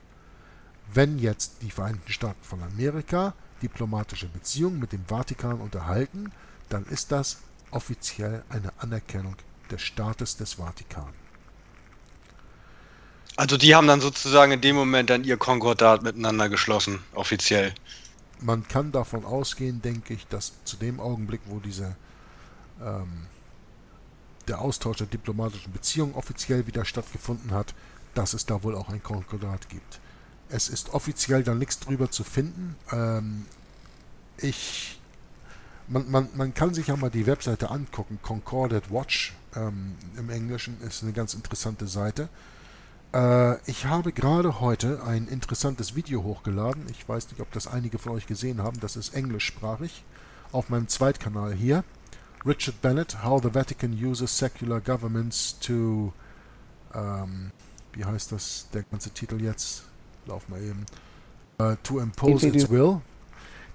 Wenn jetzt die Vereinigten Staaten von Amerika diplomatische Beziehungen mit dem Vatikan unterhalten, dann ist das offiziell eine Anerkennung des Staates des Vatikan. Also die haben dann sozusagen in dem Moment dann ihr Konkordat miteinander geschlossen, offiziell. Man kann davon ausgehen, denke ich, dass zu dem Augenblick, wo diese der Austausch der diplomatischen Beziehungen offiziell wieder stattgefunden hat, dass es da wohl auch ein Konkordat gibt. Es ist offiziell da nichts drüber zu finden. Man kann sich ja mal die Webseite angucken, Concordat Watch im Englischen, ist eine ganz interessante Seite. Ich habe gerade heute ein interessantes Video hochgeladen. Ich weiß nicht, ob das einige von euch gesehen haben. Das ist englischsprachig auf meinem Zweitkanal hier. Richard Bennett, How the Vatican Uses Secular Governments to... wie heißt das, der ganze Titel jetzt? Lauf mal eben. To Impose Its Will.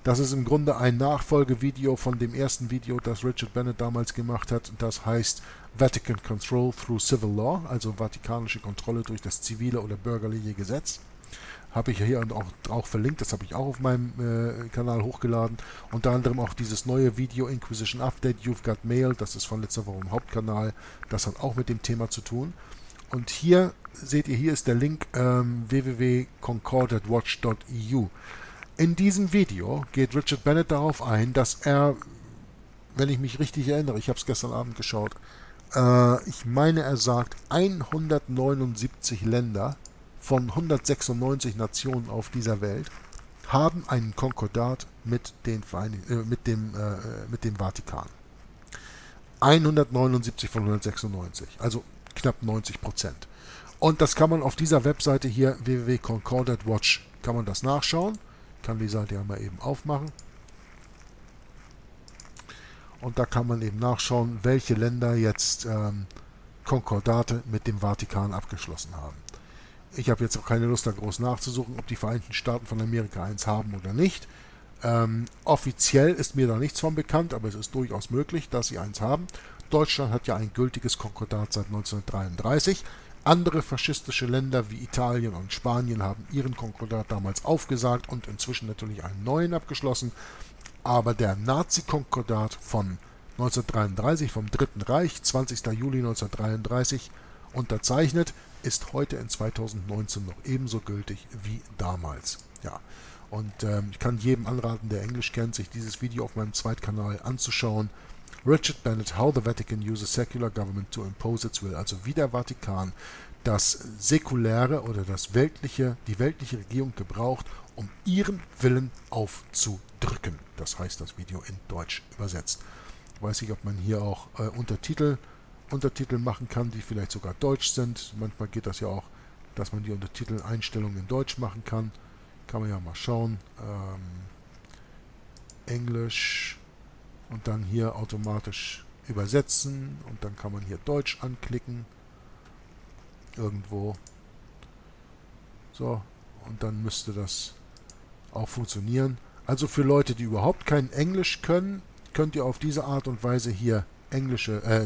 Das ist im Grunde ein Nachfolgevideo von dem ersten Video, das Richard Bennett damals gemacht hat. Das heißt Vatican Control through Civil Law, also vatikanische Kontrolle durch das zivile oder bürgerliche Gesetz. Habe ich hier auch verlinkt, das habe ich auch auf meinem Kanal hochgeladen. Unter anderem auch dieses neue Video Inquisition Update, You've Got Mail, das ist von letzter Woche im Hauptkanal. Das hat auch mit dem Thema zu tun. Und hier seht ihr, hier ist der Link www.concordatwatch.eu. In diesem Video geht Richard Bennett darauf ein, dass er, wenn ich mich richtig erinnere, ich habe es gestern Abend geschaut, ich meine, er sagt 179 Länder von 196 Nationen auf dieser Welt haben einen Konkordat mit dem Vatikan. 179 von 196, also knapp 90%. Und das kann man auf dieser Webseite hier, www.concordatwatch, kann man das nachschauen. Kann die Seite ja mal eben aufmachen. Und da kann man eben nachschauen, welche Länder jetzt Konkordate mit dem Vatikan abgeschlossen haben. Ich habe jetzt auch keine Lust, da groß nachzusuchen, ob die Vereinigten Staaten von Amerika eins haben oder nicht. Offiziell ist mir da nichts von bekannt, aber es ist durchaus möglich, dass sie eins haben. Deutschland hat ja ein gültiges Konkordat seit 1933. Andere faschistische Länder wie Italien und Spanien haben ihren Konkordat damals aufgesagt und inzwischen natürlich einen neuen abgeschlossen. Aber der Nazi-Konkordat von 1933, vom Dritten Reich, 20. Juli 1933, unterzeichnet, ist heute in 2019 noch ebenso gültig wie damals. Ja, und ich kann jedem anraten, der Englisch kennt, sich dieses Video auf meinem Zweitkanal anzuschauen. Richard Bennett, How the Vatican Uses Secular Government to Impose Its Will, also wie der Vatikan das säkuläre oder das weltliche, die weltliche Regierung gebraucht, um ihren Willen aufzudrücken. Das heißt das Video in Deutsch übersetzt. Ich weiß nicht, ob man hier auch Untertitel machen kann, die vielleicht sogar deutsch sind. Manchmal geht das ja auch, dass man die Untertitel-Einstellungen in Deutsch machen kann. Kann man ja mal schauen. Englisch. Und dann hier automatisch übersetzen. Und dann kann man hier Deutsch anklicken. Irgendwo. So. Und dann müsste das auch funktionieren. Also für Leute, die überhaupt kein Englisch können, könnt ihr auf diese Art und Weise hier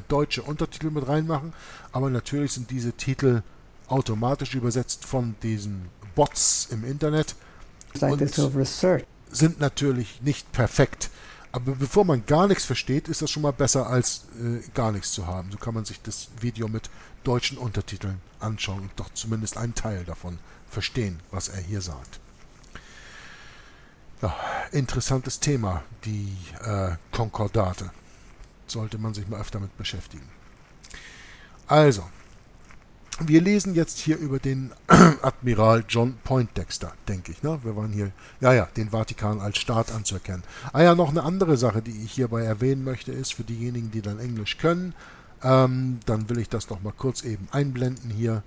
deutsche Untertitel mit reinmachen. Aber natürlich sind diese Titel automatisch übersetzt von diesen Bots im Internet. Und sind natürlich nicht perfekt. Aber bevor man gar nichts versteht, ist das schon mal besser, als gar nichts zu haben. So kann man sich das Video mit deutschen Untertiteln anschauen und doch zumindest einen Teil davon verstehen, was er hier sagt. Ja, interessantes Thema, die Konkordate. Sollte man sich mal öfter mit beschäftigen. Also, wir lesen jetzt hier über den Admiral John Poindexter, denke ich. Ne? Wir waren hier, ja, den Vatikan als Staat anzuerkennen. Ah ja, noch eine andere Sache, die ich hierbei erwähnen möchte, ist für diejenigen, die dann Englisch können, dann will ich das noch mal kurz eben einblenden hier.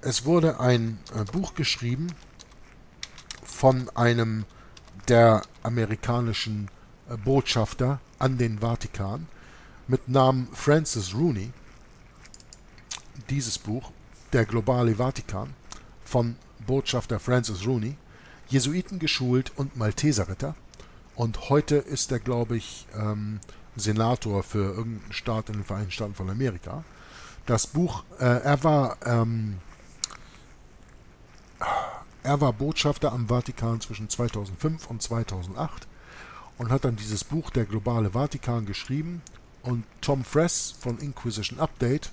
Es wurde ein Buch geschrieben von einem der amerikanischen Botschafter an den Vatikan mit Namen Francis Rooney. Dieses Buch, Der globale Vatikan, von Botschafter Francis Rooney, Jesuiten geschult und Malteser-Ritter. Und heute ist er, glaube ich, Senator für irgendeinen Staat in den Vereinigten Staaten von Amerika. Das Buch, er war Botschafter am Vatikan zwischen 2005 und 2008. und hat dann dieses Buch Der globale Vatikan geschrieben. Und Tom Fress von Inquisition Update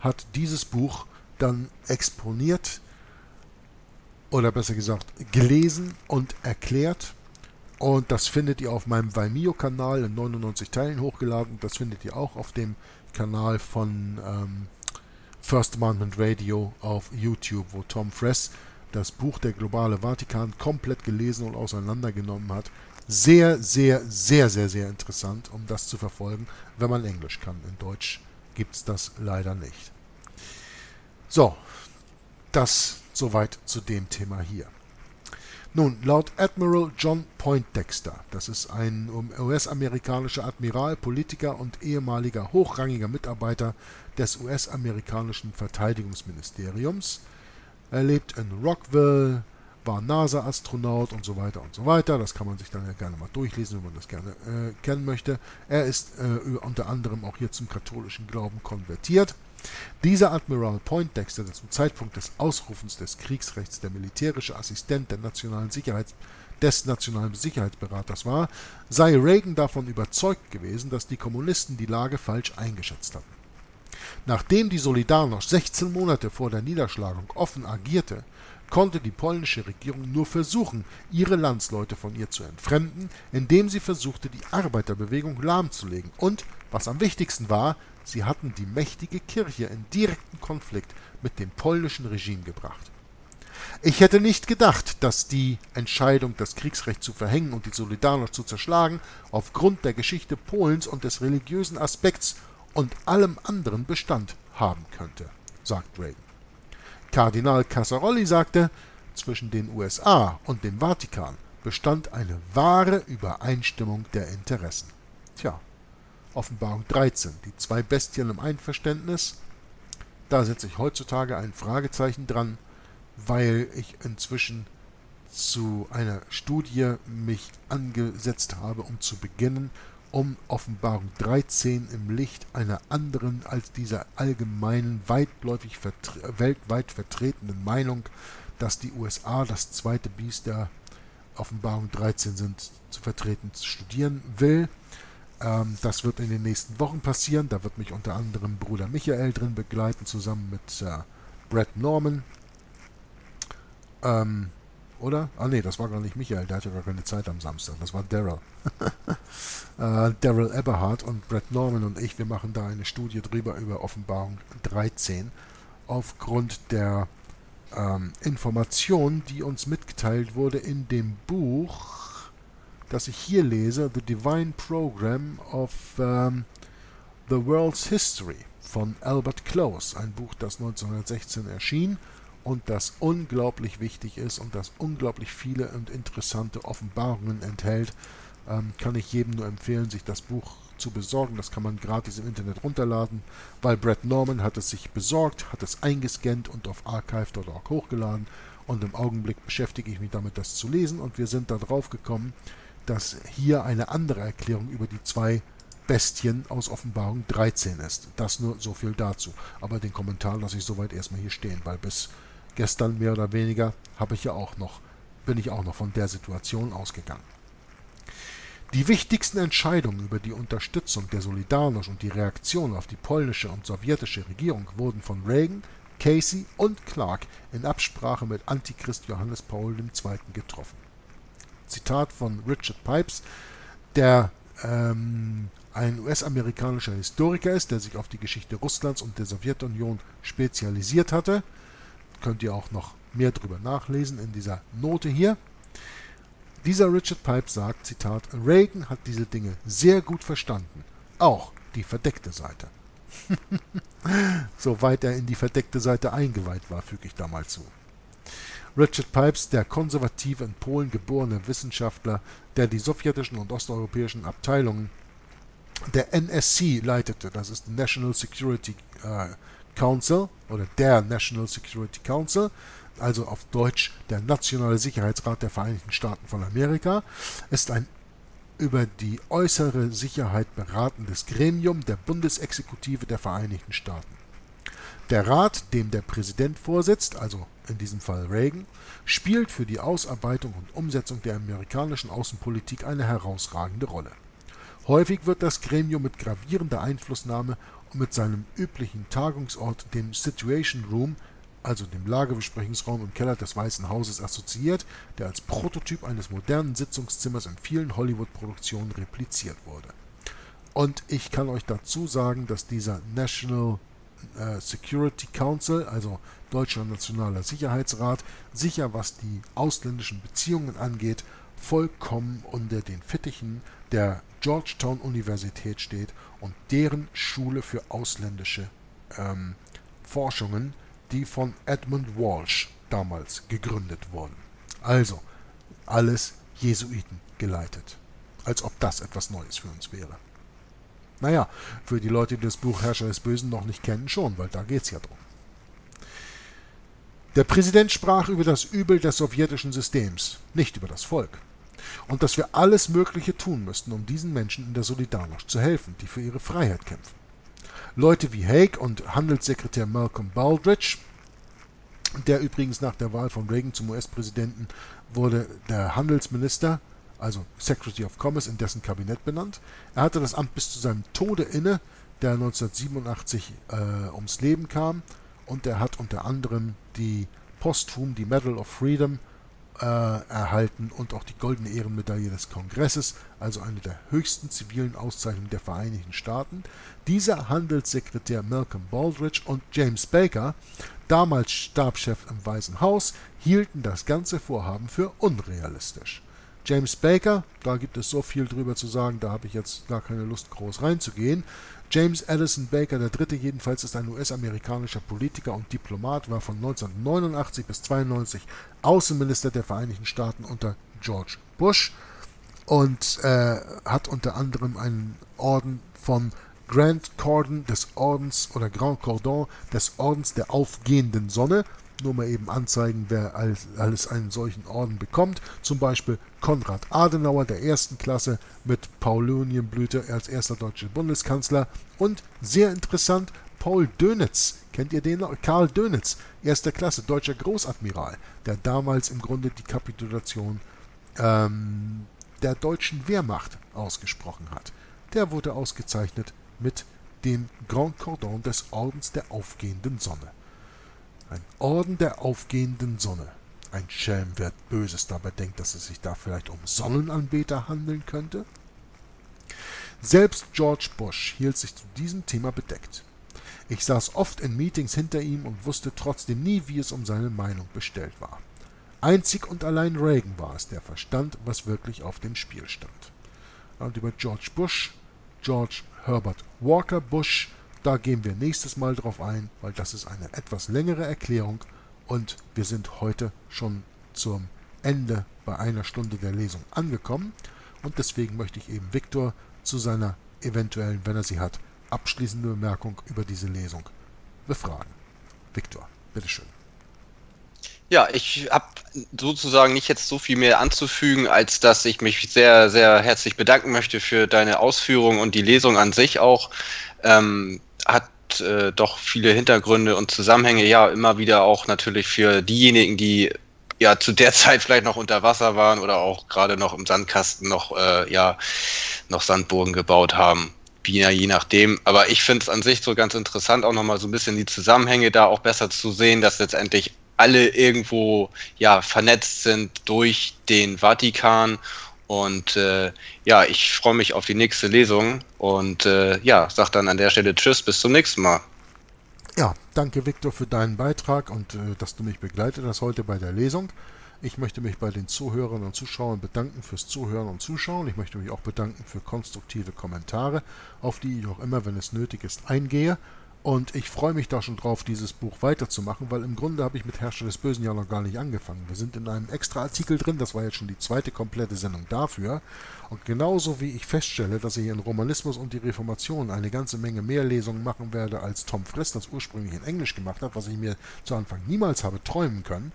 hat dieses Buch dann exponiert, oder besser gesagt gelesen und erklärt. Und das findet ihr auf meinem Vimeo-Kanal in 99 Teilen hochgeladen. Das findet ihr auch auf dem Kanal von First Amendment Radio auf YouTube, wo Tom Fress das Buch Der globale Vatikan komplett gelesen und auseinandergenommen hat. Sehr, sehr, sehr, sehr, sehr interessant, um das zu verfolgen, wenn man Englisch kann. In Deutsch gibt es das leider nicht. So, das soweit zu dem Thema hier. Nun, laut Admiral John Poindexter, das ist ein US-amerikanischer Admiral, Politiker und ehemaliger hochrangiger Mitarbeiter des US-amerikanischen Verteidigungsministeriums. Er lebt in Rockville, war NASA-Astronaut und so weiter und so weiter. Das kann man sich dann ja gerne mal durchlesen, wenn man das gerne kennen möchte. Er ist unter anderem auch hier zum katholischen Glauben konvertiert. Dieser Admiral Poindexter, der zum Zeitpunkt des Ausrufens des Kriegsrechts der militärische Assistent des nationalen Sicherheitsberaters war, sei Reagan davon überzeugt gewesen, dass die Kommunisten die Lage falsch eingeschätzt hatten. Nachdem die Solidarność 16 Monate vor der Niederschlagung offen agierte, konnte die polnische Regierung nur versuchen, ihre Landsleute von ihr zu entfremden, indem sie versuchte, die Arbeiterbewegung lahmzulegen. Und, was am wichtigsten war, sie hatten die mächtige Kirche in direkten Konflikt mit dem polnischen Regime gebracht. Ich hätte nicht gedacht, dass die Entscheidung, das Kriegsrecht zu verhängen und die Solidarność zu zerschlagen, aufgrund der Geschichte Polens und des religiösen Aspekts und allem anderen Bestand haben könnte, sagt Reagan. Kardinal Casarolli sagte, zwischen den USA und dem Vatikan bestand eine wahre Übereinstimmung der Interessen. Tja, Offenbarung 13, die zwei Bestien im Einverständnis, da setze ich heutzutage ein Fragezeichen dran, weil ich inzwischen zu einer Studie mich angesetzt habe, um zu beginnen, um Offenbarung 13 im Licht einer anderen als dieser allgemeinen, weltweit vertretenen Meinung, dass die USA das zweite Biest der Offenbarung 13 sind, zu vertreten, zu studieren will. Das wird in den nächsten Wochen passieren. Da wird mich unter anderem Bruder Michael drin begleiten, zusammen mit Brett Norman. Oder? Ah ne, das war gar nicht Michael, der hatte gar keine Zeit am Samstag. Das war Daryl. Daryl Eberhardt und Brett Norman und ich, wir machen da eine Studie drüber über Offenbarung 13. Aufgrund der Information, die uns mitgeteilt wurde in dem Buch, das ich hier lese, The Divine Program of the World's History von Albert Close. Ein Buch, das 1916 erschien. Und das unglaublich wichtig ist und das unglaublich viele und interessante Offenbarungen enthält, kann ich jedem nur empfehlen, sich das Buch zu besorgen. Das kann man gratis im Internet runterladen, weil Brett Norman hat es sich besorgt, hat es eingescannt und auf archive.org hochgeladen. Und im Augenblick beschäftige ich mich damit, das zu lesen. Und wir sind da drauf gekommen, dass hier eine andere Erklärung über die zwei Bestien aus Offenbarung 13 ist. Das nur so viel dazu. Aber den Kommentar lasse ich soweit erstmal hier stehen, weil bis gestern mehr oder weniger bin ich auch noch von der Situation ausgegangen. Die wichtigsten Entscheidungen über die Unterstützung der Solidarność und die Reaktion auf die polnische und sowjetische Regierung wurden von Reagan, Casey und Clark in Absprache mit Antichrist Johannes Paul II. Getroffen. Zitat von Richard Pipes, der ein US-amerikanischer Historiker ist, der sich auf die Geschichte Russlands und der Sowjetunion spezialisiert hatte. Könnt ihr auch noch mehr drüber nachlesen in dieser Note hier. Dieser Richard Pipes sagt, Zitat, Reagan hat diese Dinge sehr gut verstanden, auch die verdeckte Seite. Soweit er in die verdeckte Seite eingeweiht war, füge ich da mal zu. Richard Pipes, der konservative in Polen geborene Wissenschaftler, der die sowjetischen und osteuropäischen Abteilungen der NSC leitete, das ist National Security Council oder der National Security Council, also auf Deutsch der Nationale Sicherheitsrat der Vereinigten Staaten von Amerika, ist ein über die äußere Sicherheit beratendes Gremium der Bundesexekutive der Vereinigten Staaten. Der Rat, dem der Präsident vorsitzt, also in diesem Fall Reagan, spielt für die Ausarbeitung und Umsetzung der amerikanischen Außenpolitik eine herausragende Rolle. Häufig wird das Gremium mit gravierender Einflussnahme und mit seinem üblichen Tagungsort, dem Situation Room, also dem Lagebesprechungsraum im Keller des Weißen Hauses, assoziiert, der als Prototyp eines modernen Sitzungszimmers in vielen Hollywood-Produktionen repliziert wurde. Und ich kann euch dazu sagen, dass dieser National Security Council, also Deutscher Nationaler Sicherheitsrat, sicher was die ausländischen Beziehungen angeht, vollkommen unter den Fittichen der Georgetown-Universität steht und deren Schule für ausländische Forschungen, die von Edmund Walsh damals gegründet wurden. Also, alles Jesuiten geleitet. Als ob das etwas Neues für uns wäre. Naja, für die Leute, die das Buch Herrscher des Bösen noch nicht kennen, schon, weil da geht es ja drum. Der Präsident sprach über das Übel des sowjetischen Systems, nicht über das Volk. Und dass wir alles Mögliche tun müssten, um diesen Menschen in der Solidarność zu helfen, die für ihre Freiheit kämpfen. Leute wie Haig und Handelssekretär Malcolm Baldrige, der übrigens nach der Wahl von Reagan zum US-Präsidenten wurde der Handelsminister, also Secretary of Commerce, in dessen Kabinett benannt. Er hatte das Amt bis zu seinem Tode inne, der 1987 ums Leben kam, und er hat unter anderem posthum die Medal of Freedom erhalten und auch die Goldene Ehrenmedaille des Kongresses, also eine der höchsten zivilen Auszeichnungen der Vereinigten Staaten. Dieser Handelssekretär Malcolm Baldrige und James Baker, damals Stabschef im Weißen Haus, hielten das ganze Vorhaben für unrealistisch. James Baker, da gibt es so viel drüber zu sagen, da habe ich jetzt gar keine Lust, groß reinzugehen. James Addison Baker III. Jedenfalls ist ein US-amerikanischer Politiker und Diplomat, war von 1989 bis 1992 Außenminister der Vereinigten Staaten unter George Bush und hat unter anderem einen Orden vom Grand Cordon des Ordens oder Grand Cordon des Ordens der aufgehenden Sonne. Nur mal eben anzeigen, wer alles einen solchen Orden bekommt. Zum Beispiel Konrad Adenauer der ersten Klasse mit Paulonienblüte als erster deutscher Bundeskanzler. Und sehr interessant, Paul Dönitz. Kennt ihr den noch? Karl Dönitz, erster Klasse, deutscher Großadmiral, der damals im Grunde die Kapitulation der deutschen Wehrmacht ausgesprochen hat. Der wurde ausgezeichnet mit dem Grand Cordon des Ordens der aufgehenden Sonne. Ein Orden der aufgehenden Sonne. Ein Schelm, wer Böses dabei denkt, dass es sich da vielleicht um Sonnenanbeter handeln könnte. Selbst George Bush hielt sich zu diesem Thema bedeckt. Ich saß oft in Meetings hinter ihm und wusste trotzdem nie, wie es um seine Meinung bestellt war. Einzig und allein Reagan war es, der verstand, was wirklich auf dem Spiel stand. Und über George Bush, George Herbert Walker Bush, da gehen wir nächstes Mal drauf ein, weil das ist eine etwas längere Erklärung und wir sind heute schon zum Ende bei einer Stunde der Lesung angekommen und deswegen möchte ich eben Victor zu seiner eventuellen, wenn er sie hat, abschließenden Bemerkung über diese Lesung befragen. Victor, bitteschön. Ja, ich habe sozusagen nicht jetzt so viel mehr anzufügen, als dass ich mich sehr, sehr herzlich bedanken möchte für deine Ausführungen und die Lesung an sich auch. Hat doch viele Hintergründe und Zusammenhänge, ja, immer wieder auch natürlich für diejenigen, die ja zu der Zeit vielleicht noch unter Wasser waren oder auch gerade noch im Sandkasten noch, noch Sandburgen gebaut haben, je nachdem. Aber ich finde es an sich so ganz interessant, auch nochmal so ein bisschen die Zusammenhänge da auch besser zu sehen, dass letztendlich alle irgendwo ja vernetzt sind durch den Vatikan. Und ja, ich freue mich auf die nächste Lesung und ja, sag dann an der Stelle tschüss, bis zum nächsten Mal. Ja, danke Victor für deinen Beitrag und dass du mich begleitet hast heute bei der Lesung. Ich möchte mich bei den Zuhörern und Zuschauern bedanken fürs Zuhören und Zuschauen. Ich möchte mich auch bedanken für konstruktive Kommentare, auf die ich auch immer, wenn es nötig ist, eingehe. Und ich freue mich da schon drauf, dieses Buch weiterzumachen, weil im Grunde habe ich mit Herrscher des Bösen ja noch gar nicht angefangen. Wir sind in einem extra Artikel drin, das war jetzt schon die zweite komplette Sendung dafür. Und genauso wie ich feststelle, dass ich in Romanismus und die Reformation eine ganze Menge mehr Lesungen machen werde, als Tom Frist das ursprünglich in Englisch gemacht hat, was ich mir zu Anfang niemals habe träumen können,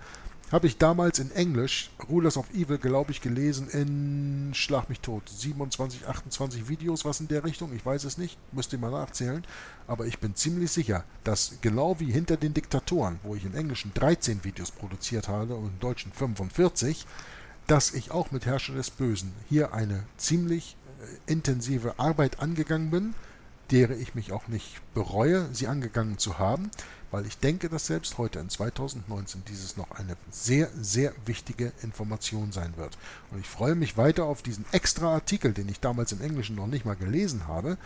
Habe ich damals in Englisch, Rulers of Evil, glaube ich, gelesen in, schlag mich tot, 27, 28 Videos, was in der Richtung, ich weiß es nicht, müsst ihr mal nachzählen, aber ich bin ziemlich sicher, dass genau wie hinter den Diktatoren, wo ich im Englischen 13 Videos produziert habe und im Deutschen 45, dass ich auch mit Herrscher des Bösen hier eine ziemlich intensive Arbeit angegangen bin, derer ich mich auch nicht bereue, sie angegangen zu haben, weil ich denke, dass selbst heute in 2019 dieses noch eine sehr, sehr wichtige Information sein wird. Und ich freue mich weiter auf diesen extra Artikel, den ich damals im Englischen noch nicht mal gelesen habe,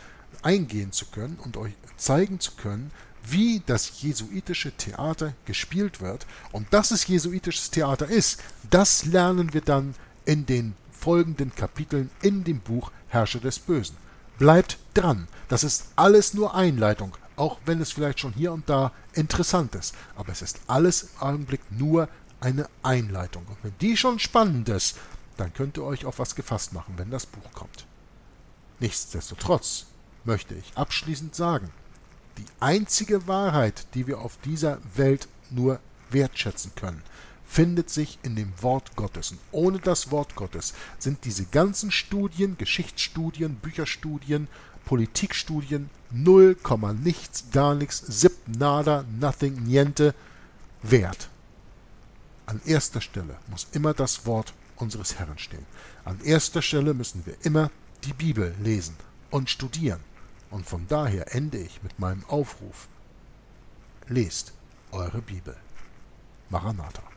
eingehen zu können und euch zeigen zu können, wie das jesuitische Theater gespielt wird. Und dass es jesuitisches Theater ist, das lernen wir dann in den folgenden Kapiteln in dem Buch Herrscher des Bösen. Bleibt dran, das ist alles nur Einleitung, auch wenn es vielleicht schon hier und da interessant ist. Aber es ist alles im Augenblick nur eine Einleitung. Und wenn die schon spannend ist, dann könnt ihr euch auf was gefasst machen, wenn das Buch kommt. Nichtsdestotrotz möchte ich abschließend sagen, die einzige Wahrheit, die wir auf dieser Welt nur wertschätzen können, findet sich in dem Wort Gottes. Und ohne das Wort Gottes sind diese ganzen Studien, Geschichtsstudien, Bücherstudien, Politikstudien, 0, nichts, gar nichts, zip, nada, nothing, niente, wert. An erster Stelle muss immer das Wort unseres Herrn stehen. An erster Stelle müssen wir immer die Bibel lesen und studieren. Und von daher ende ich mit meinem Aufruf. Lest eure Bibel. Maranatha.